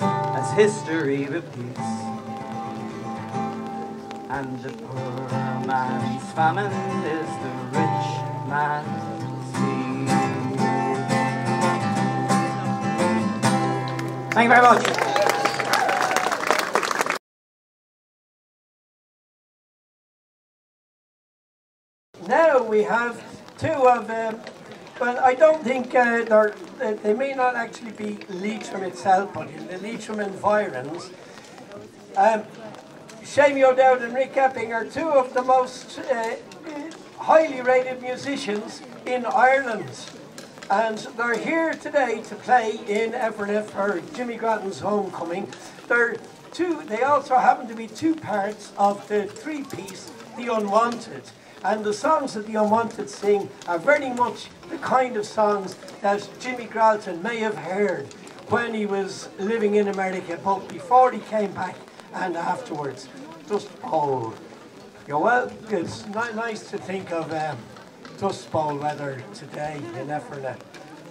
as history repeats, and the poor man's famine is the rich man's feast. Thank you very much. Now we have two of them. Well, I don't think uh, they may not actually be Leitrim itself, but in the Leitrim environs. Um, Seamie O'Dowd and Rick Epping are two of the most uh, highly rated musicians in Ireland. And they're here today to play in Effrinagh for Jimmy Gralton's homecoming. They're two, they also happen to be two parts of the three-piece The Unwanted. And the songs that The Unwanted sing are very much the kind of songs that Jimmy Gralton may have heard when he was living in America, both before he came back and afterwards. Dust Bowl. You know, well, it's not nice to think of um, Dust Bowl weather today in Effrinagh.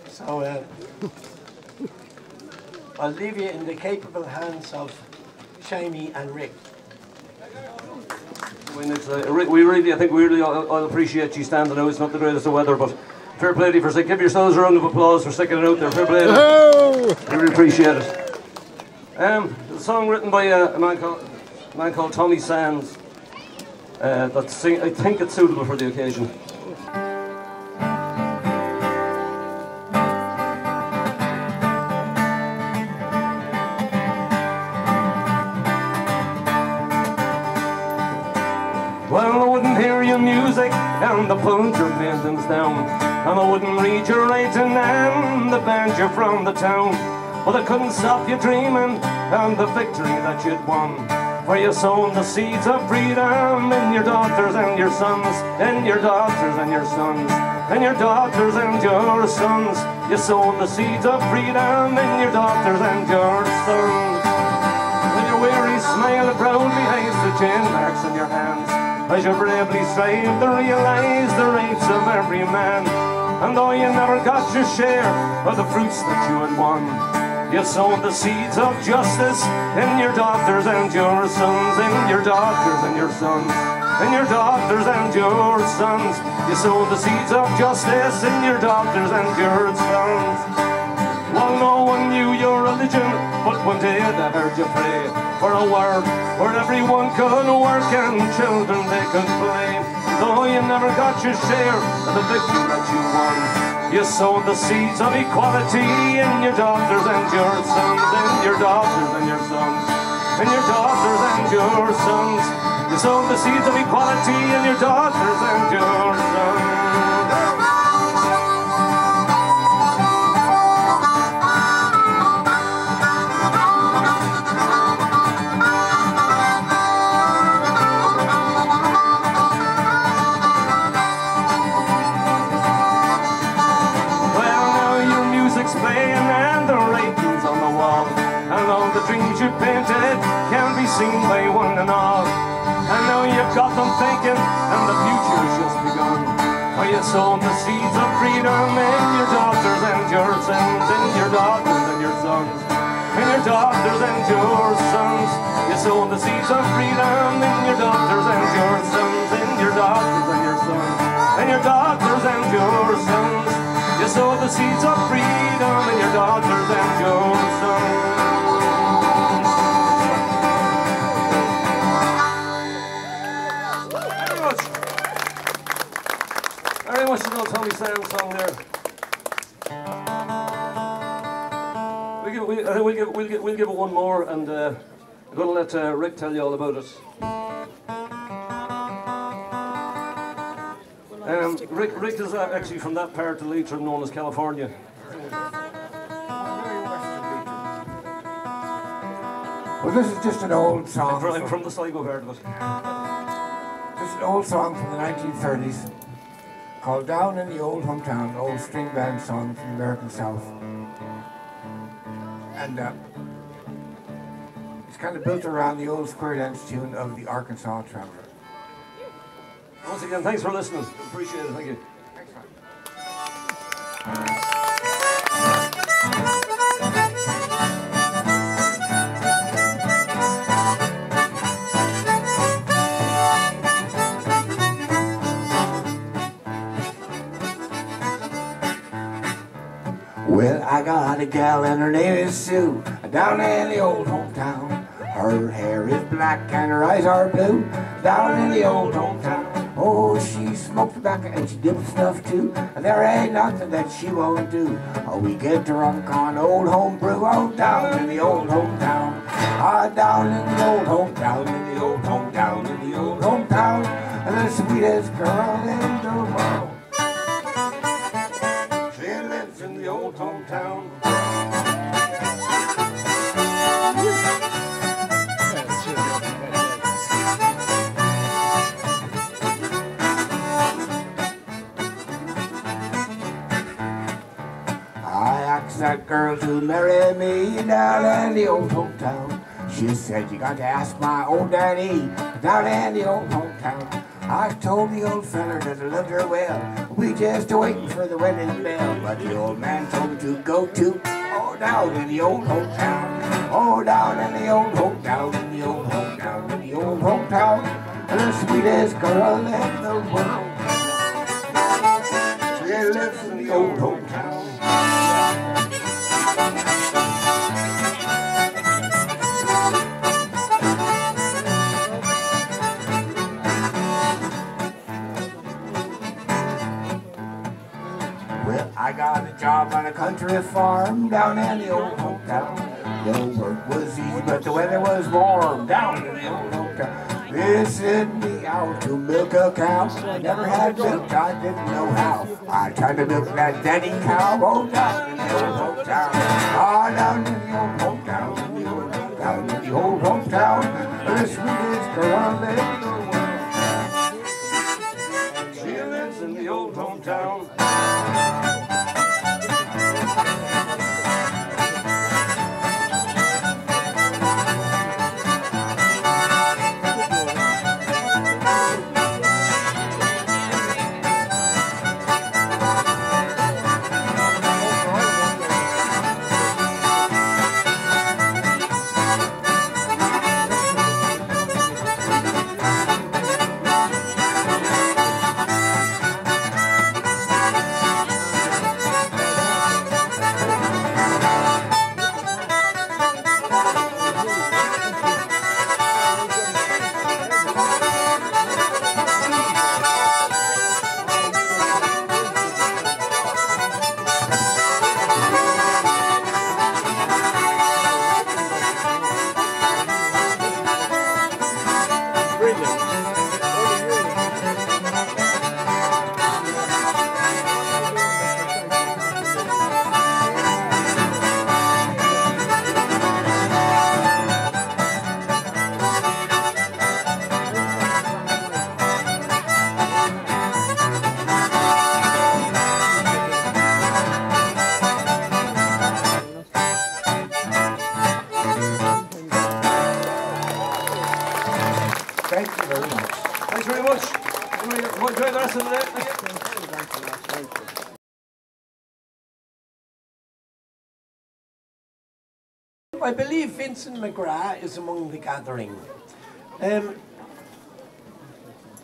So uh, I'll leave you in the capable hands of Seamie and Rick. We really, I think we really all, all appreciate you standing out. It's not the greatest of weather, but fair play to you for sticking. Give yourselves a round of applause for sticking it out there. Fair play to you. We really appreciate it. Um, a song written by uh, a man called, a man called Tommy Sands. Uh, that sing, I think it's suitable for the occasion. The phones your business down, and I wouldn't read your writing and the band you're from the town. But I couldn't stop you dreaming and the victory that you'd won, for you sown the seeds of freedom in your daughters and your sons, in your daughters and your sons, in your daughters and your sons. You sown the seeds of freedom in your daughters and your sons. With your weary smile proudly hides the chain marks in your hands, as you bravely strive to realise the rights of every man. And though you never got your share of the fruits that you had won, you sowed the seeds of justice in your daughters and your sons, in your daughters and your sons, in your daughters and your sons. You sowed the seeds of justice in your daughters and your sons. Well, no one knew your religion, but one day I heard you pray for a world where everyone could work and children they could play. Though you never got your share of the victory that you won, you sowed the seeds of equality in your daughters and your sons, in your daughters and your sons, in your daughters and your sons. You sowed the seeds of equality in your daughters and your sons. Seen by one and all, and now you've got them thinking, and the future's just begun. For you sown the seeds of freedom in your daughters and your sons, in your daughters and your sons, in your daughters and your sons. You sown the seeds of freedom in your daughters and your sons, in your daughters and your sons, in your daughters and your sons. You sown the seeds of freedom in your daughters and your sons. Very much an old Tommy Sands song there. We'll give, we, uh, we'll, give, we'll, give, we'll give it one more, and uh, I'm going to let uh, Rick tell you all about it. Um, Rick, Rick is actually from that part of Leitrim known as California. Well, this is just an old song. I'm from, I'm from the Sligo part of it. Just an old song from the nineteen thirties called Down in the Old Hometown, an old string band song from the American South. And uh, it's kind of built around the old square dance tune of the Arkansas Traveler. Once again, thanks for listening. Appreciate it. Thank you. Thanks, man. Well, I got a gal and her name is Sue, down in the old hometown. Her hair is black and her eyes are blue, down in the old hometown. Oh, she smoked tobacco and she did stuff too, and there ain't nothing that she won't do. Oh, we get drunk on old home brew, oh, down in the old hometown. Ah, down in the old hometown, in the old hometown, in the old hometown, and the sweetest girl in the world. She lives in the old hometown. That girl to marry me down in the old hometown. She said, you got to ask my old daddy down in the old hometown. I told the old feller that I loved her well. We just waiting for the wedding bell. But the old man told me to go to, oh, down in the old hometown. Oh, down in the old hometown, in the old hometown, in the old hometown. The sweetest girl in the world. She lives in the old hometown. I got a job on a country farm down in the old hometown. The work was easy, but the weather was warm down in the old hometown. They sent me out to milk a cow. I never had milk, I didn't know how. I tried to milk that daddy cow, oh, down in the old hometown. Ah, down in the old hometown, in the old hometown, in the old hometown. The sweetest girl in the world. She lives in the old hometown. I believe Vincent McGrath is among the gathering. Um,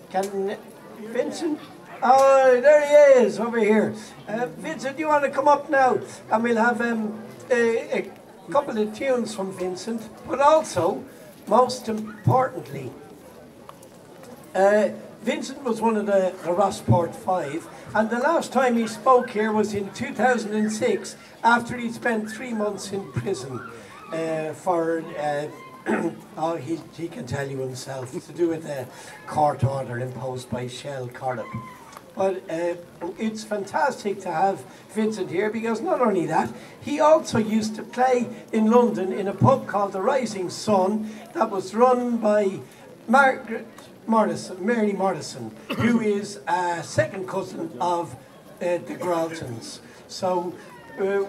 can Vincent? Oh, there he is, over here. Uh, Vincent, you want to come up now? And we'll have um, a, a couple of tunes from Vincent, but also, most importantly, uh, Vincent was one of the, the Rossport Five, and the last time he spoke here was in two thousand six, after he spent three months in prison uh, for, uh, oh, he, he can tell you himself, to do with a court order imposed by Shell Corduff. But uh, it's fantastic to have Vincent here, because not only that, he also used to play in London in a pub called the Rising Sun that was run by Margaret Morrison, Mary Morrison, who is a second cousin of uh, the Graltons. So uh,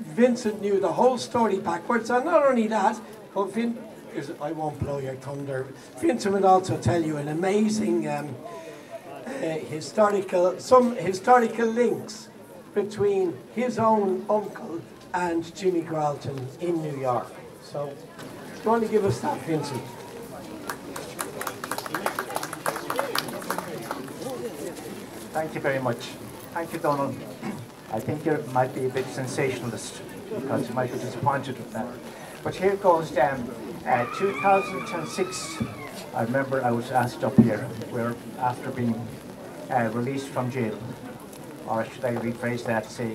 Vincent knew the whole story backwards, and not only that, but Vin is, I won't blow your thunder. Vincent would also tell you an amazing... Um, Uh, historical, some historical links between his own uncle and Jimmy Gralton in New York. So, do you want to give us that, Vincent? Thank you very much. Thank you, Donald. I think you might be a bit sensationalist, because you might be disappointed with that. But here goes down, uh, two thousand six. I remember I was asked up here, where after being uh, released from jail, or should I rephrase that, say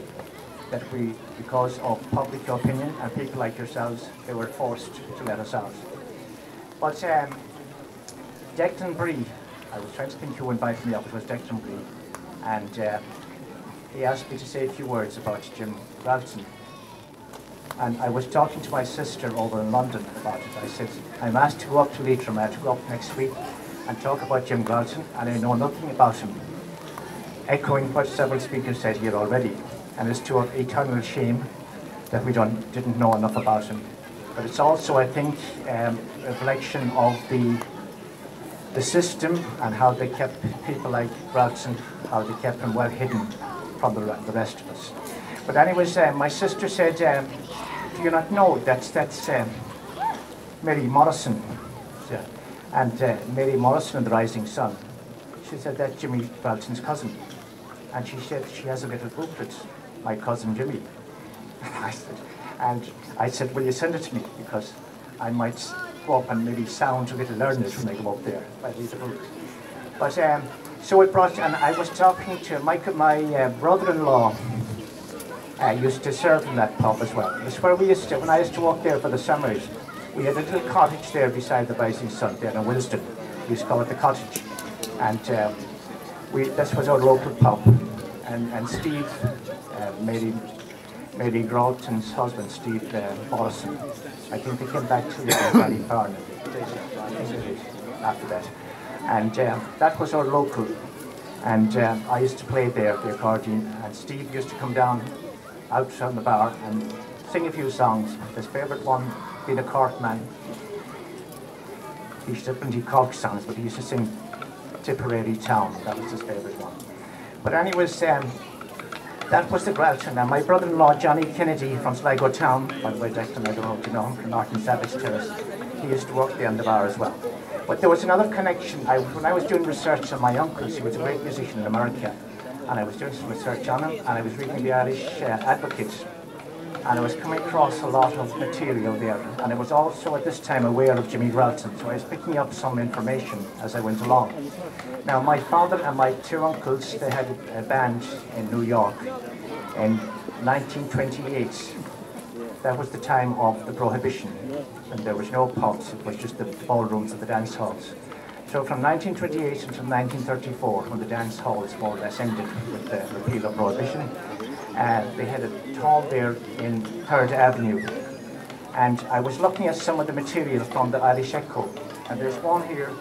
that we, because of public opinion and people like yourselves, they were forced to let us out. But um, Declan Bree, I was trying to think who invited me up, it was Declan Bree, and uh, he asked me to say a few words about Jim Gralton. And I was talking to my sister over in London about it. I said, I'm asked to go up to Leitrim, I have to go up next week and talk about Jim Gralton, and I know nothing about him. Echoing what several speakers said here already, and it's to our eternal shame that we don't, didn't know enough about him. But it's also, I think, um, a reflection of the, the system and how they kept people like Gralton, how they kept him well hidden from the, the rest of us. But anyways, uh, my sister said, um, do you not know, that's, that's um, Mary Morrison. Yeah. And uh, Mary Morrison and the Rising Sun. She said, that's Jimmy Gralton's cousin. And she said, she has a little booklet, my cousin Jimmy. I said, and I said, will you send it to me? Because I might go up and maybe sound a little learned when I go up there. I read the book. But um, so it brought, and I was talking to Michael, my uh, brother-in-law, I uh, used to serve in that pub as well. It's where we used to, when I used to walk there for the summers, we had a little cottage there beside the Rising Sun, there in Wilsdon. We used to call it the cottage. And uh, we, this was our local pub. And, and Steve, uh, Mary, Mary Gralton's husband, Steve uh, Morrison, I think they came back to the Valley Farm after that. And uh, that was our local. And uh, I used to play there, the accordion, and Steve used to come down out on the bar and sing a few songs. His favourite one being a Cork man. He used to do Cork songs, but he used to sing Tipperary Town. That was his favourite one. But anyways, um, that was the Gralton. Now my brother-in-law Johnny Kennedy from Sligo Town, by the way, Declan, I don't know if you know him, from Martin Savage Terrace, he used to work there on the bar as well. But there was another connection. I, when I was doing research on my uncle, he was a great musician in America, and I was doing some research on him, and I was reading the Irish uh, Advocate, and I was coming across a lot of material there, and I was also at this time aware of Jimmy Gralton, so I was picking up some information as I went along. Now my father and my two uncles, they had a band in New York in nineteen twenty-eight. That was the time of the Prohibition, and there was no pubs, it was just the ballrooms of the dance halls. So from nineteen twenty-eight until nineteen thirty-four, when the dance halls more or less ended with the repeal of Prohibition, uh, they had a hall there in Third Avenue. And I was looking at some of the material from the Irish Echo, and there's one here,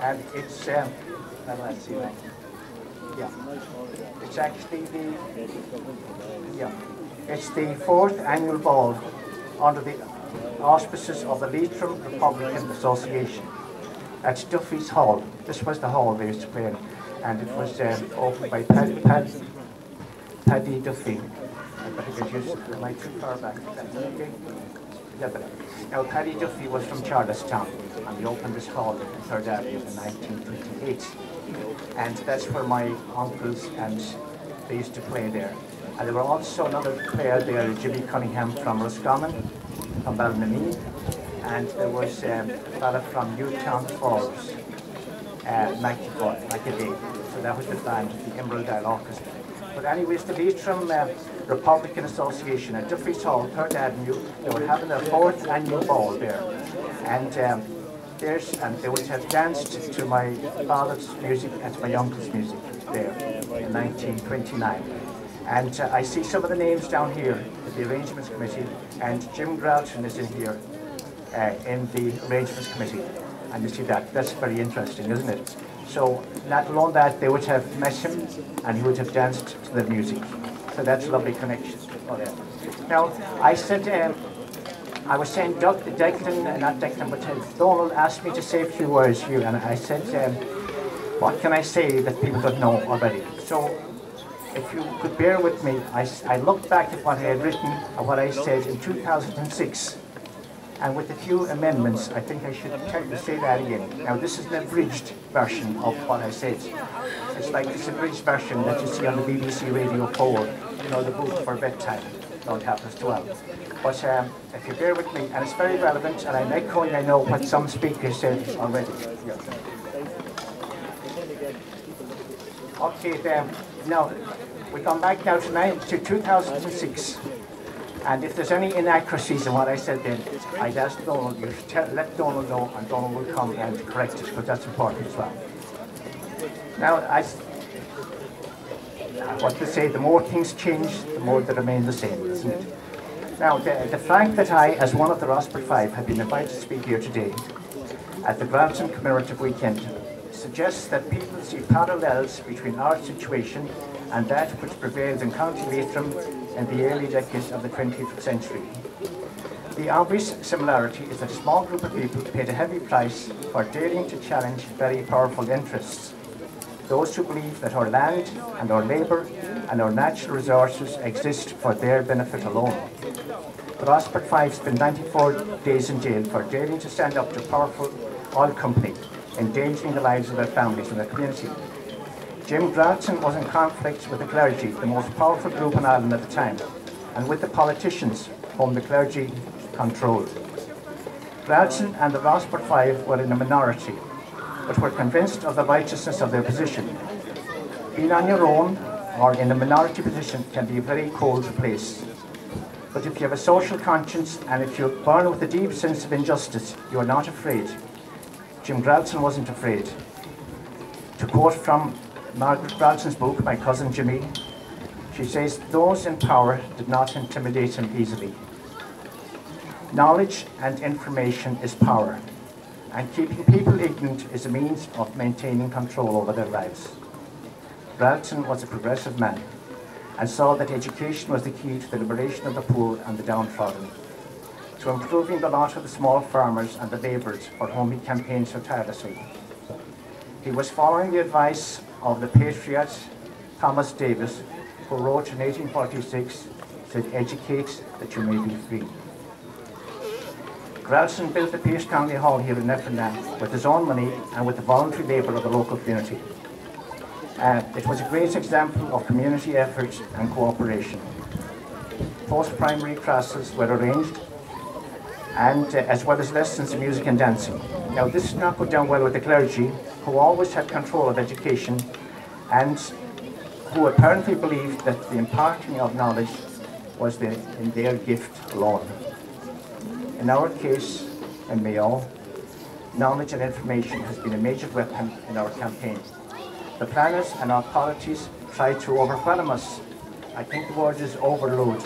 and it's, um, let's see, right? Yeah, it's actually the, yeah, it's the fourth annual ball under the auspices of the Leitrim Republican Association. At Duffy's Hall. This was the hall they used to play in, and it was um, opened by Paddy, Paddy, Paddy Duffy. I better reduce the light too far back. Okay. Now Paddy Duffy was from Charlestown, and he opened this hall in Third Avenue in nineteen twenty-eight, and that's where my uncles and they used to play there. And there were also another player there, Jimmy Cunningham from Roscommon, from Balmain. And there was um, a fella from Newtown Falls, uh, ninety-one, ninety-eight. So that was the time of the Emerald Isle Orchestra. But anyways, the Leitrim uh, Republican Association at Duffy's Hall, Third Avenue, they were having their fourth annual ball there. And um, there's, and they would have danced to my father's music and to my uncle's music there in nineteen twenty-nine. And uh, I see some of the names down here at the Arrangements Committee, and Jim Gralton is in here uh, in the Arrangements Committee. And you see that, that's very interesting, isn't it? So not alone that, they would have met him and he would have danced to the music. So that's a lovely connection. Now, I said, um, I was saying, Doc, Declan, not Declan, but Donald asked me to say a few words here, and I said, um, what can I say that people don't know already? So, if you could bear with me, I, I looked back at what I had written and what I said in two thousand six, and with a few amendments, I think I should say that again. Now, this is an abridged version of what I said. It's like this abridged version that you see on the B B C Radio four, you know, the book for bedtime. Don't happen as well. But um, if you bear with me, and it's very relevant, and I'm echoing, I know what some speakers said already. Yeah. Okay, then. Now, we come back now tonight to two thousand six, and if there's any inaccuracies in what I said then, I'd ask Donald, you should tell, let Donald know, and Donald will come and correct it, because that's important as well. Now, I, what to say, the more things change, the more they remain the same, isn't it? Now, the, the fact that I, as one of the Rossport Five, have been invited to speak here today at the Gralton Commemorative Weekend, suggests that people see parallels between our situation and that which prevailed in County Leitrim in the early decades of the twentieth century. The obvious similarity is that a small group of people paid a heavy price for daring to challenge very powerful interests. Those who believe that our land and our labour and our natural resources exist for their benefit alone. The Rossport Five spent ninety-four days in jail for daring to stand up to powerful oil company, endangering the lives of their families and their community. Jim Gralton was in conflict with the clergy, the most powerful group in Ireland at the time, and with the politicians whom the clergy controlled. Gralton and the Rossport Five were in a minority, but were convinced of the righteousness of their position. Being on your own or in a minority position can be a very cold place. But if you have a social conscience and if you're born with a deep sense of injustice, you are not afraid. Jim Gralton wasn't afraid. To quote from Margaret Gralton's book, My Cousin Jimmy, she says, those in power did not intimidate him easily. Knowledge and information is power, and keeping people ignorant is a means of maintaining control over their lives. Gralton was a progressive man and saw that education was the key to the liberation of the poor and the downtrodden, to improving the lot of the small farmers and the labourers for whom he campaigned so tirelessly. He was following the advice of the patriot Thomas Davis, who wrote in eighteen forty-six, said, educate that you may be free. Gralton built the Pierce County Hall here in Effrinagh with his own money and with the voluntary labour of the local community. Uh, it was a great example of community effort and cooperation. Post-primary classes were arranged, and uh, as well as lessons in music and dancing. Now, this did not go down well with the clergy, who always had control of education and who apparently believed that the imparting of knowledge was the, in their gift alone. In our case, in Mayo, knowledge and information has been a major weapon in our campaign. The planners and our polities tried to overwhelm us. I think the word is overload.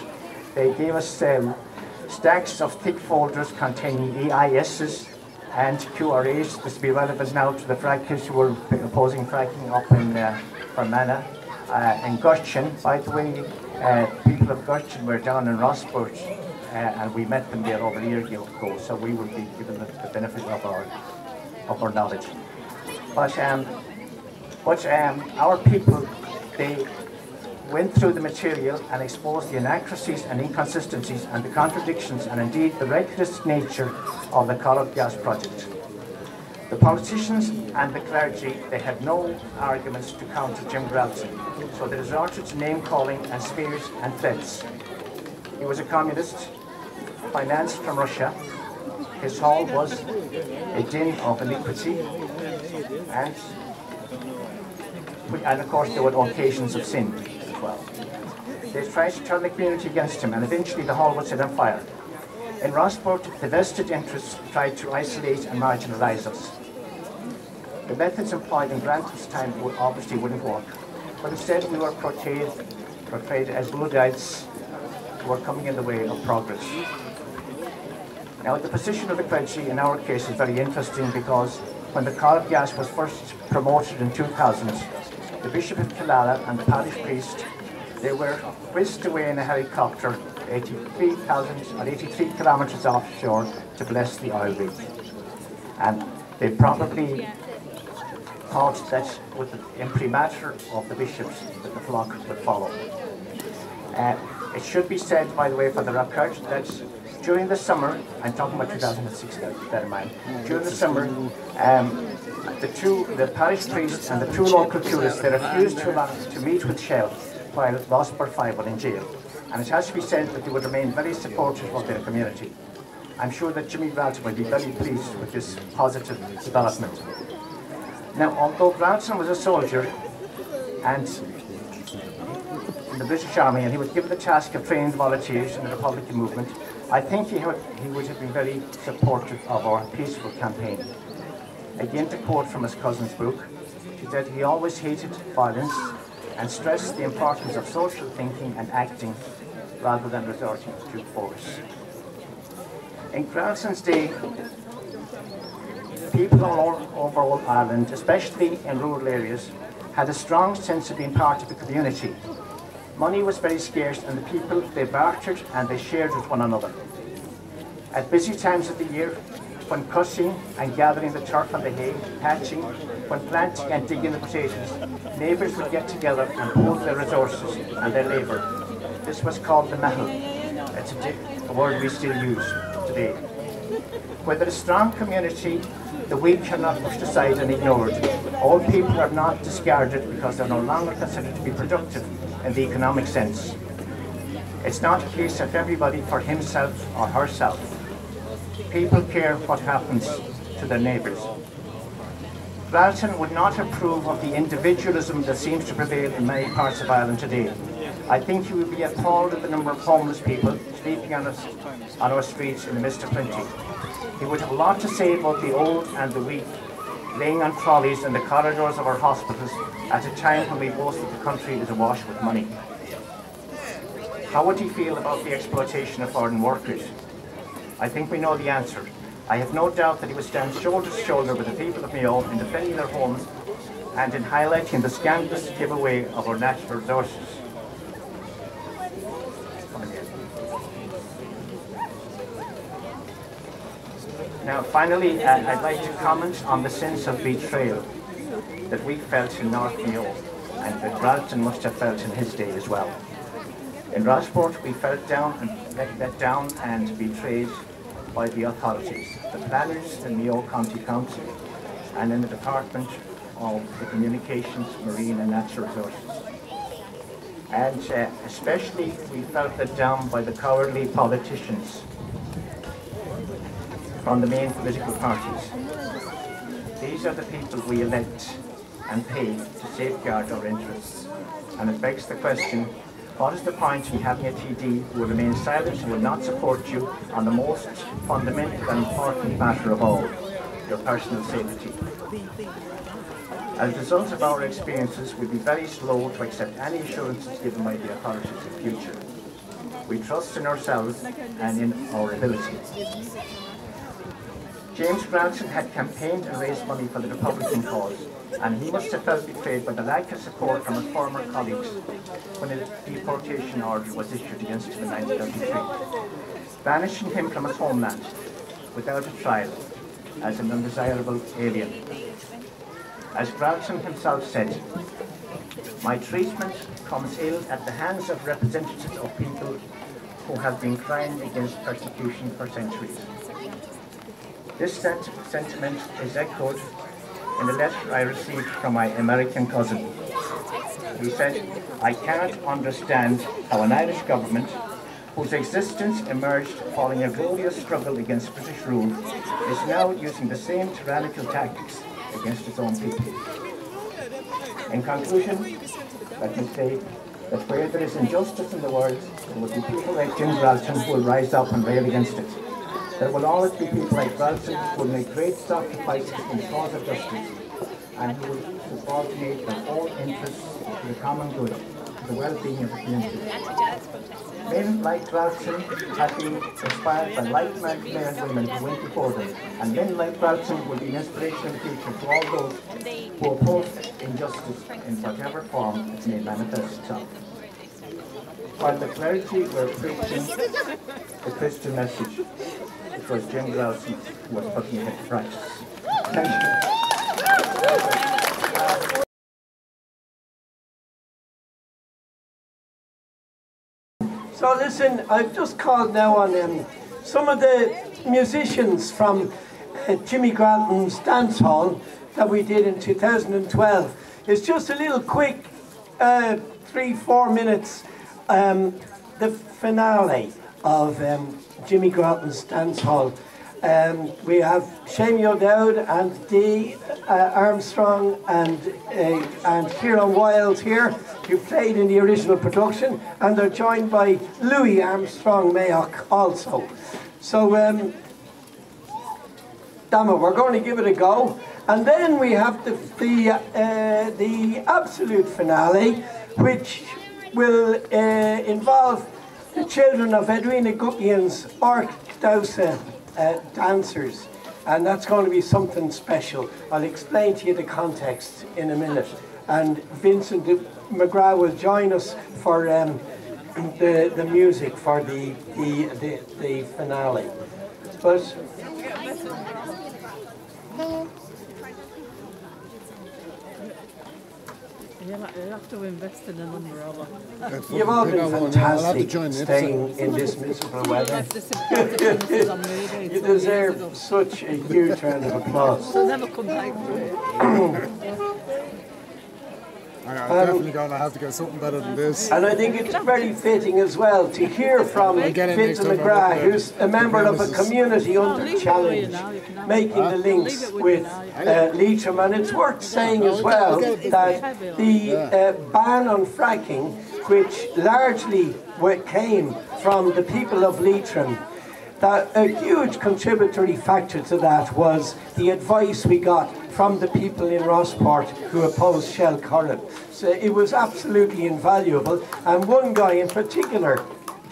They gave us um, stacks of thick folders containing E I Ss and Q R As. This will be relevant now to the frackers who were opposing fracking up in uh, Fermanagh. Uh, in Gertchen, by the way, uh, people of Gertchen were down in Rossport uh, and we met them there over a year ago, so we will be given the, the benefit of our, of our knowledge. But, um, but um, our people, they went through the material and exposed the inaccuracies and inconsistencies and the contradictions and indeed the reckless nature of the Corrupt Gas project. The politicians and the clergy, they had no arguments to counter Jim Gralton, so they resorted to name-calling and smears and threats. He was a communist, financed from Russia. His hall was a den of iniquity, And, and of course, there were occasions of sin as well. They tried to turn the community against him, and eventually the hall was set on fire. In Rossport, the vested interests tried to isolate and marginalise us. The methods employed in Gralton's time obviously wouldn't work, but instead we were portrayed, portrayed as Luddites who were coming in the way of progress. Now, the position of the clergy in our case is very interesting, because when the Carb Gas was first promoted in two thousand, the Bishop of Killala and the parish priest, they were whisked away in a helicopter eighty-three thousand or eighty-three kilometres offshore to bless the oil rig. And they probably thought that with the imprimatur of the bishops that the flock would follow. Uh, it should be said, by the way, for the Rapchurch, that during the summer, I'm talking about two thousand six, bear in mind, during the summer, um, the two, the parish priests and the two local curates, they refused to, allow, to meet with Shell while Rossport five were in jail. And it has to be said that they would remain very supportive of their community. I'm sure that Jimmy Gralton will be very pleased with this positive development. Now, although Gralton was a soldier and in the British Army, and he was given the task of training volunteers in the Republican movement, I think he, had, he would have been very supportive of our peaceful campaign. Again, to quote from his cousin's book, she said he always hated violence and stressed the importance of social thinking and acting rather than resorting to force. In Gralton's day, people all over all Ireland, especially in rural areas, had a strong sense of being part of the community. Money was very scarce, and the people, they bartered and they shared with one another. At busy times of the year, when cussing and gathering the turf and the hay, hatching, when planting and digging the potatoes, neighbours would get together and pool their resources and their labour. This was called the mahal. It's a, a word we still use today. Where there is strong community, the weak are not pushed aside and ignored. All people are not discarded because they're no longer considered to be productive in the economic sense. It's not a case of everybody for himself or herself. People care what happens to their neighbours. Gralton would not approve of the individualism that seems to prevail in many parts of Ireland today. I think he would be appalled at the number of homeless people sleeping on, us, on our streets in the midst of plenty. He would have a lot to say about the old and the weak, laying on trolleys in the corridors of our hospitals at a time when we boast that the country is awash with money. How would he feel about the exploitation of foreign workers? I think we know the answer. I have no doubt that he would stand shoulder to shoulder with the people of Mayo in defending their homes and in highlighting the scandalous giveaway of our natural resources. Now, finally, uh, I'd like to comment on the sense of betrayal that we felt in North Mayo, and that Gralton must have felt in his day as well. In Rossport, we felt down and let down and betrayed by the authorities, the planners in Mayo County Council, and in the Department of the Communications, Marine and Natural Resources. And uh, especially we felt let down by the cowardly politicians from the main political parties. These are the people we elect and pay to safeguard our interests. And it begs the question, what is the point in having a T D who will remain silent and will not support you on the most fundamental and important matter of all, your personal safety? As a result of our experiences, we'll be very slow to accept any assurances given by the authorities in the future. We trust in ourselves and in our ability. James Gralton had campaigned and raised money for the Republican cause, and he must have felt betrayed by the lack of support from his former colleagues when a deportation order was issued against him in nineteen thirty-three, banishing him from his homeland without a trial as an undesirable alien. As Gralton himself said, "My treatment comes ill at the hands of representatives of people who have been crying against persecution for centuries." This sent sentiment is echoed in the letter I received from my American cousin. He said, "I cannot understand how an Irish government, whose existence emerged following a glorious struggle against British rule, is now using the same tyrannical tactics against its own people. In conclusion, let me say that where there is injustice in the world, there will be people like Jimmy Gralton who will rise up and rail against it. There will always be people like Gralton who will make great sacrifices in cause of justice, and who will subordinate their own interests to the common good, to the well-being of the community. Men like Gralton have been inspired by like-minded men and women who went before them, and men like Gralton will be an inspiration in the future to all those who oppose injustice in whatever form it may manifest itself. While the clergy were preaching the Christian message, it was Jimmy Gralton who was putting it to practice. Thank you. So listen, I've just called now on um, some of the musicians from uh, Jimmy Gralton's dance hall that we did in two thousand twelve. It's just a little quick uh, three, four minutes, um, the finale of um, Jimmy Gralton's dance hall. Um, we have Seamie O'Dowd and Dee uh, Armstrong and uh, and Kieran Wild here, who played in the original production, and they're joined by Louis Armstrong Mayock also. So, um, damn it, we're going to give it a go, and then we have the the uh, the absolute finale, which will uh, involve the children of Edwina Guckian's Orc Dowsa Uh, dancers, and that's going to be something special. I'll explain to you the context in a minute, and Vincent McGrath will join us for um, the, the music for the, the, the, the finale. But you'll have to invest in a number of them. You've all been fantastic in staying in this miserable weather. You deserve such a huge round of applause. They'll never come back. I'm definitely going to have to get something better than this. And I think it's very fitting as well to hear from Vincent McGrath, who's a member of a community under challenge, making the links with Uh, Leitrim, and it's worth saying as well that the uh, ban on fracking, which largely came from the people of Leitrim, that a huge contributory factor to that was the advice we got from the people in Rossport who opposed Shell Corrib. So it was absolutely invaluable, and one guy in particular,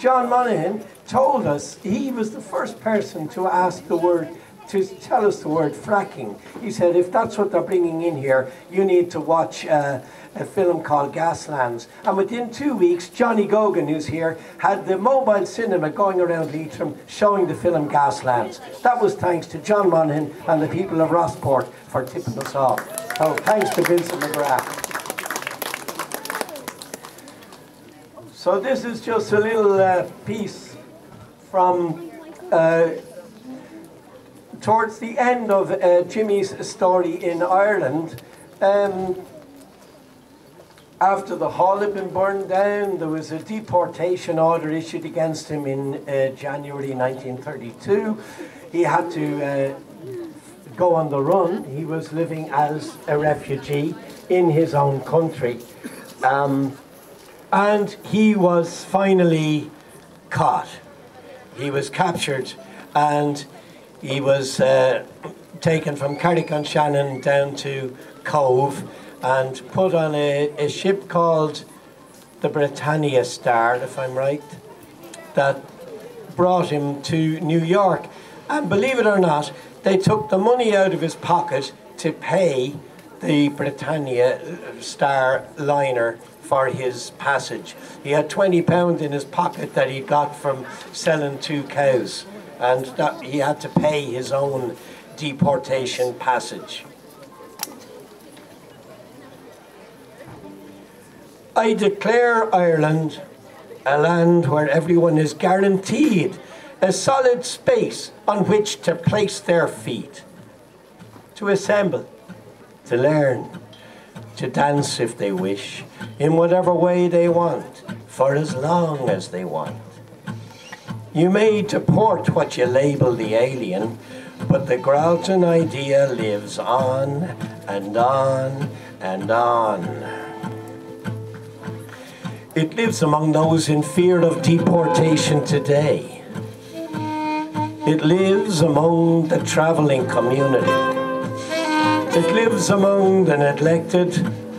John Monaghan, told us he was the first person to ask the word to tell us the word fracking. He said, if that's what they're bringing in here, you need to watch uh, a film called Gaslands. And within two weeks, Johnny Gogan, who's here, had the mobile cinema going around Leitrim showing the film Gaslands. That was thanks to John Monaghan and the people of Rossport for tipping us off. So thanks to Vincent McGrath. So this is just a little uh, piece from uh, towards the end of uh, Jimmy's story in Ireland. Um, after the hall had been burned down, there was a deportation order issued against him in uh, January nineteen thirty-two. He had to uh, go on the run. He was living as a refugee in his own country. Um, and he was finally caught. He was captured, and he was uh, taken from Carrick-on-Shannon down to Cove and put on a, a ship called the Britannia Star, if I'm right, that brought him to New York. And believe it or not, they took the money out of his pocket to pay the Britannia Star liner for his passage. He had twenty pounds in his pocket that he got from selling two cows, and that he had to pay his own deportation passage. I declare Ireland a land where everyone is guaranteed a solid space on which to place their feet, to assemble, to learn, to dance if they wish, in whatever way they want, for as long as they want. You may deport what you label the alien, But the Gralton idea lives on and on and on. It lives among those in fear of deportation today. It lives among the travelling community. It lives among the neglected,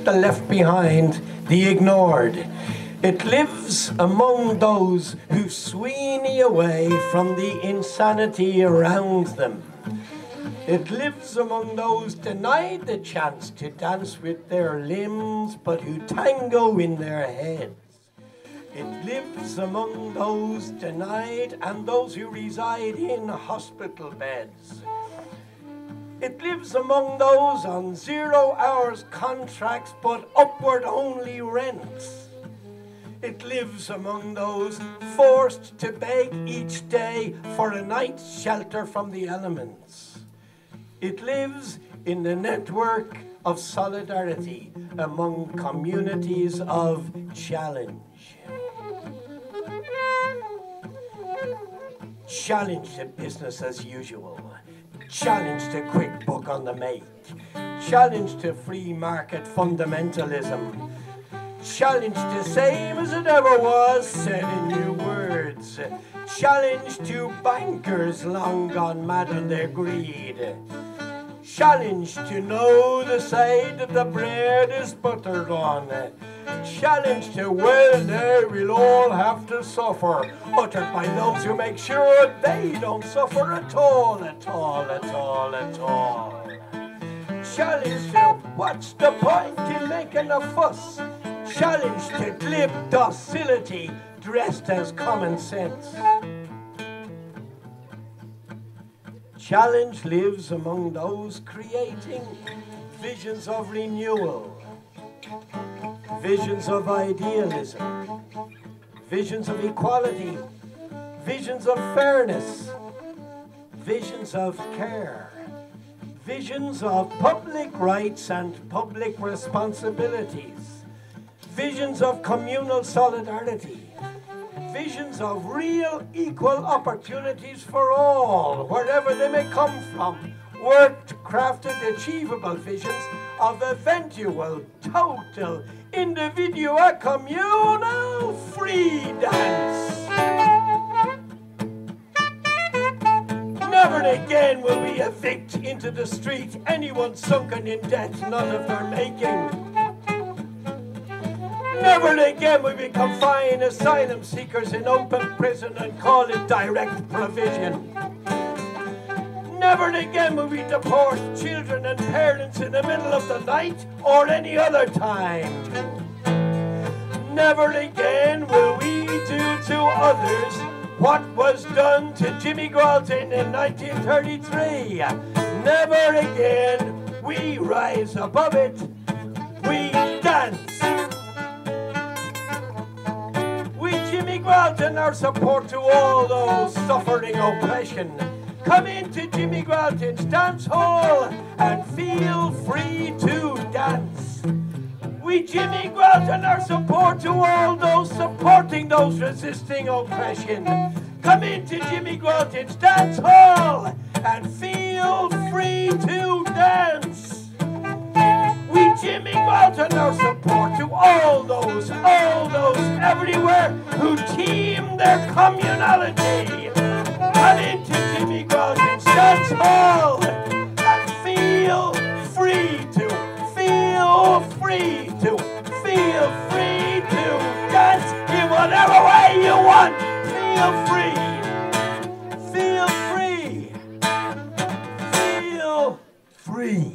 the left behind, the ignored. It lives among those who sweeney away from the insanity around them. It lives among those denied the chance to dance with their limbs, but who tango in their heads. It lives among those denied and those who reside in hospital beds. It lives among those on zero hours contracts, but upward only rents. It lives among those forced to beg each day for a night's shelter from the elements. It lives in the network of solidarity among communities of challenge. Challenge to business as usual. Challenge to quick book on the make. Challenge to free market fundamentalism. Challenge to same as it ever was, said in new words. Challenge to bankers long gone mad on their greed. Challenge to know the side that the bread is buttered on. Challenge to, well, there we'll all have to suffer, uttered by those who make sure they don't suffer at all, at all, at all, at all. Challenge to, what's the point in making a fuss? Challenge to glib docility dressed as common sense. Challenge lives among those creating visions of renewal, visions of idealism, visions of equality, visions of fairness, visions of care, visions of public rights and public responsibilities, visions of communal solidarity, visions of real equal opportunities for all, wherever they may come from, worked, crafted, achievable visions of eventual, total, individual, communal free dance. Never again will we evict into the street anyone sunken in debt, none of their making. Never again will we confine asylum seekers in open prison and call it direct provision. Never again will we deport children and parents in the middle of the night or any other time. Never again will we do to others what was done to Jimmy Gralton in nineteen thirty-three. Never again. We rise above it. We dance. Gralton, our support to all those suffering oppression. Come into Jimmy Gralton's dance hall and feel free to dance. We Jimmy Gralton, our support to all those supporting those resisting oppression. Come into Jimmy Gralton's dance hall and feel free to dance. We Jimmy Gralton, our support to all those, all those everywhere who team their communality. Come into Jimmy Gralton's dance hall and feel free to, feel free to, feel free to dance in whatever way you want. Feel free, feel free, feel free.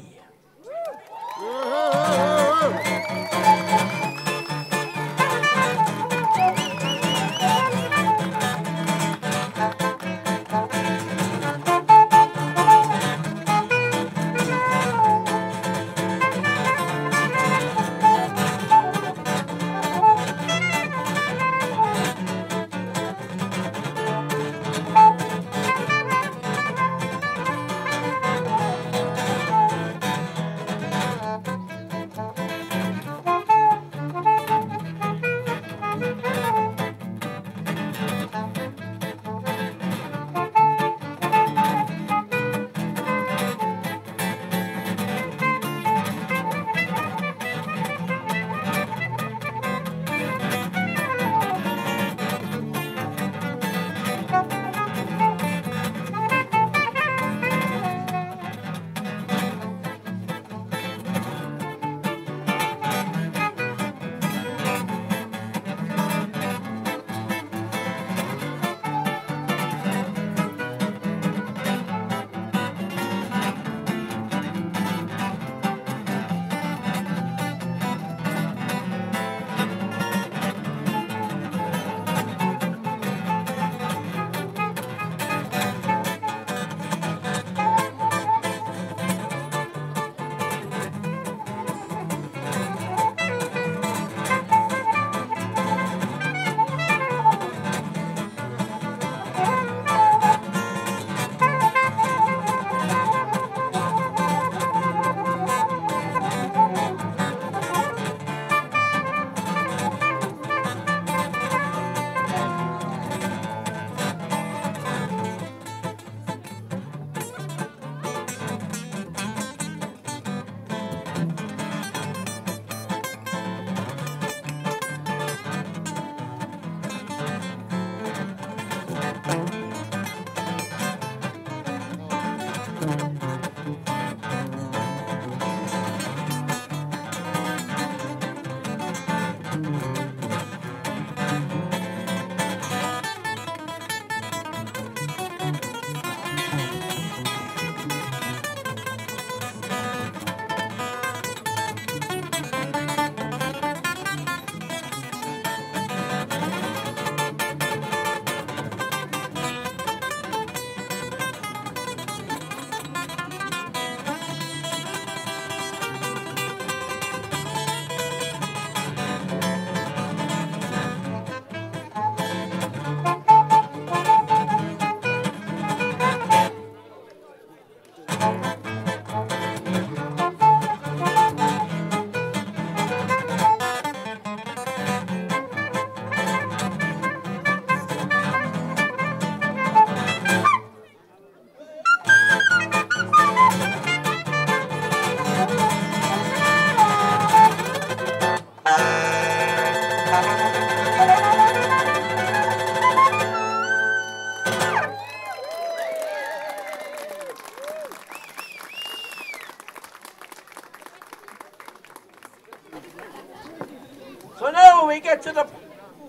we get to the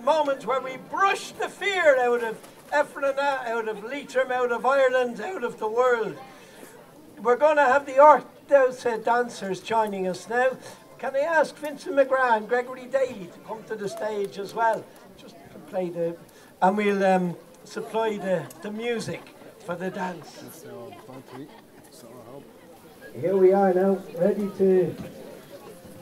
moment where we brush the fear out of Effrinagh, out of Leitrim, out of Ireland, out of the world. We're going to have the Orthodox dancers joining us now. Can I ask Vincent McGrath and Gregory Daly to come to the stage as well, just to play the, and we'll um, supply the, the music for the dance. Here we are now, ready to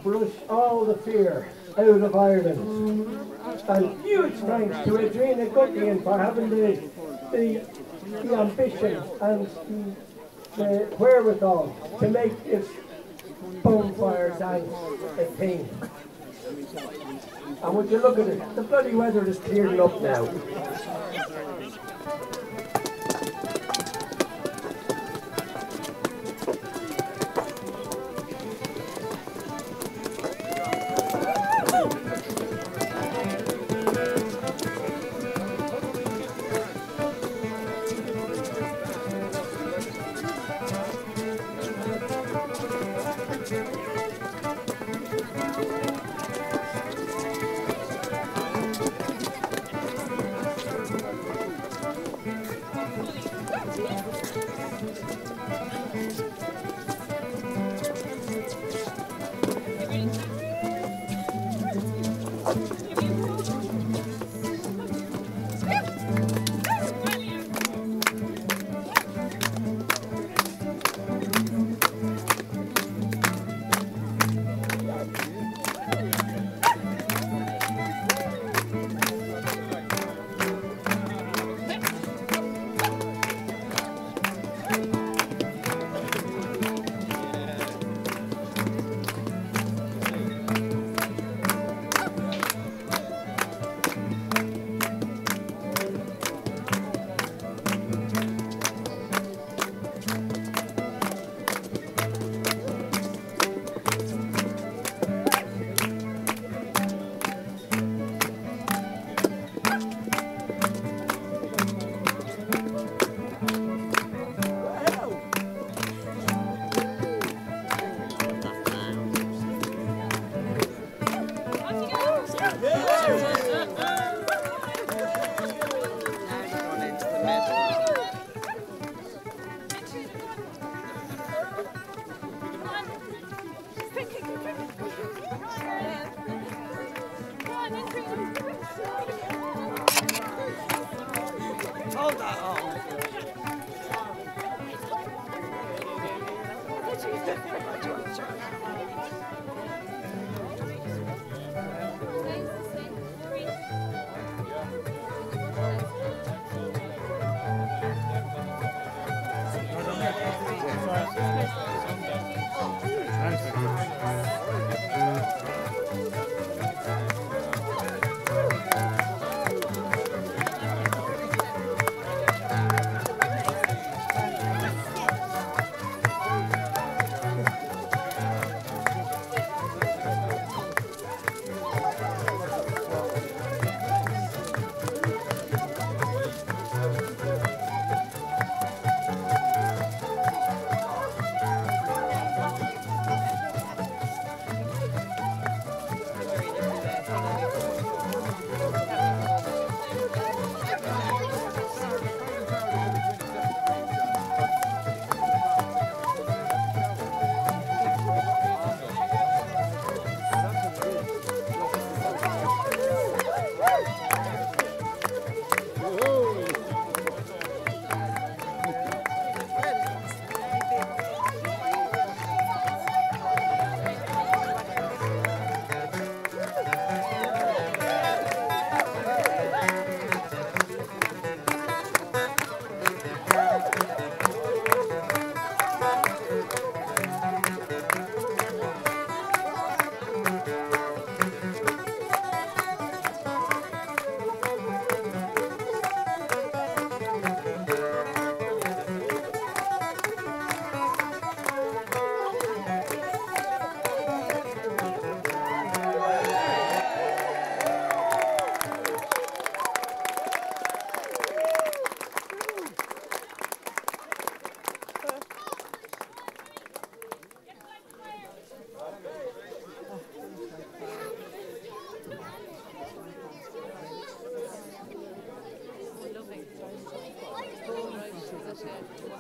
brush all the fear out of Ireland. And huge thanks to Adriana Guttian for having the, the, the ambition and the wherewithal to make this bonfire dance a thing. And would you look at it, the bloody weather is clearing up now.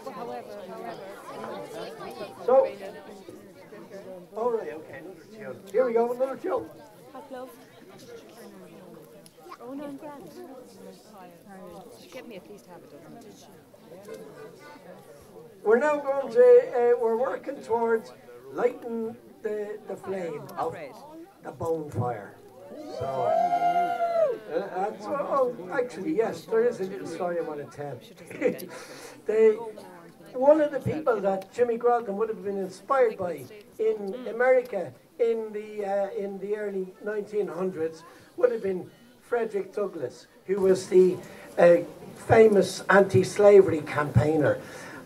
So, all right, okay, another chill. Here we go, another chill. Oh, no, I'm glad. She gave me at least half a dozen. We're now going to, uh, we're working towards lighting the, the flame of the bonfire. So, uh, so oh, actually, yes, there is a little story I want to tell. the, one of the people that Jimmy Gralton would have been inspired by in America in the, uh, in the early nineteen hundreds would have been Frederick Douglass, who was the uh, famous anti-slavery campaigner.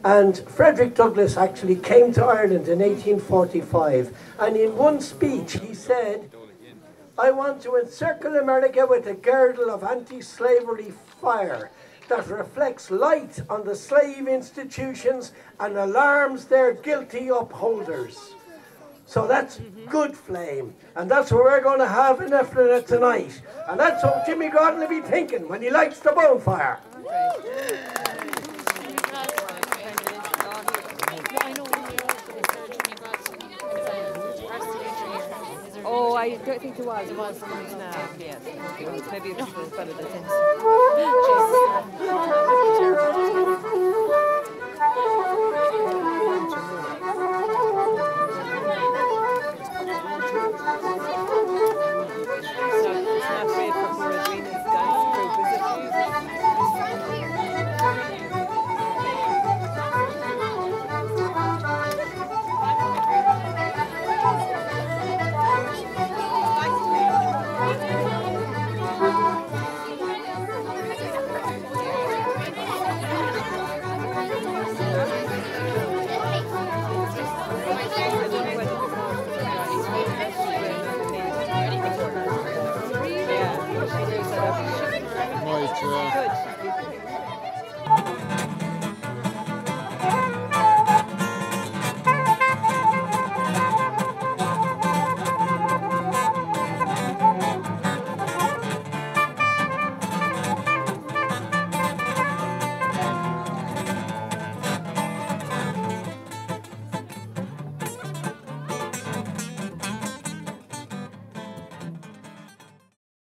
And Frederick Douglass actually came to Ireland in eighteen forty-five, and in one speech he said, "I want to encircle America with a girdle of anti-slavery fire that reflects light on the slave institutions and alarms their guilty upholders." So that's good flame, and that's what we're going to have in Effrinagh tonight. And that's what Jimmy Gralton will be thinking when he lights the bonfire. Oh, I don't think it was. It was now. Yes, maybe it was better than this.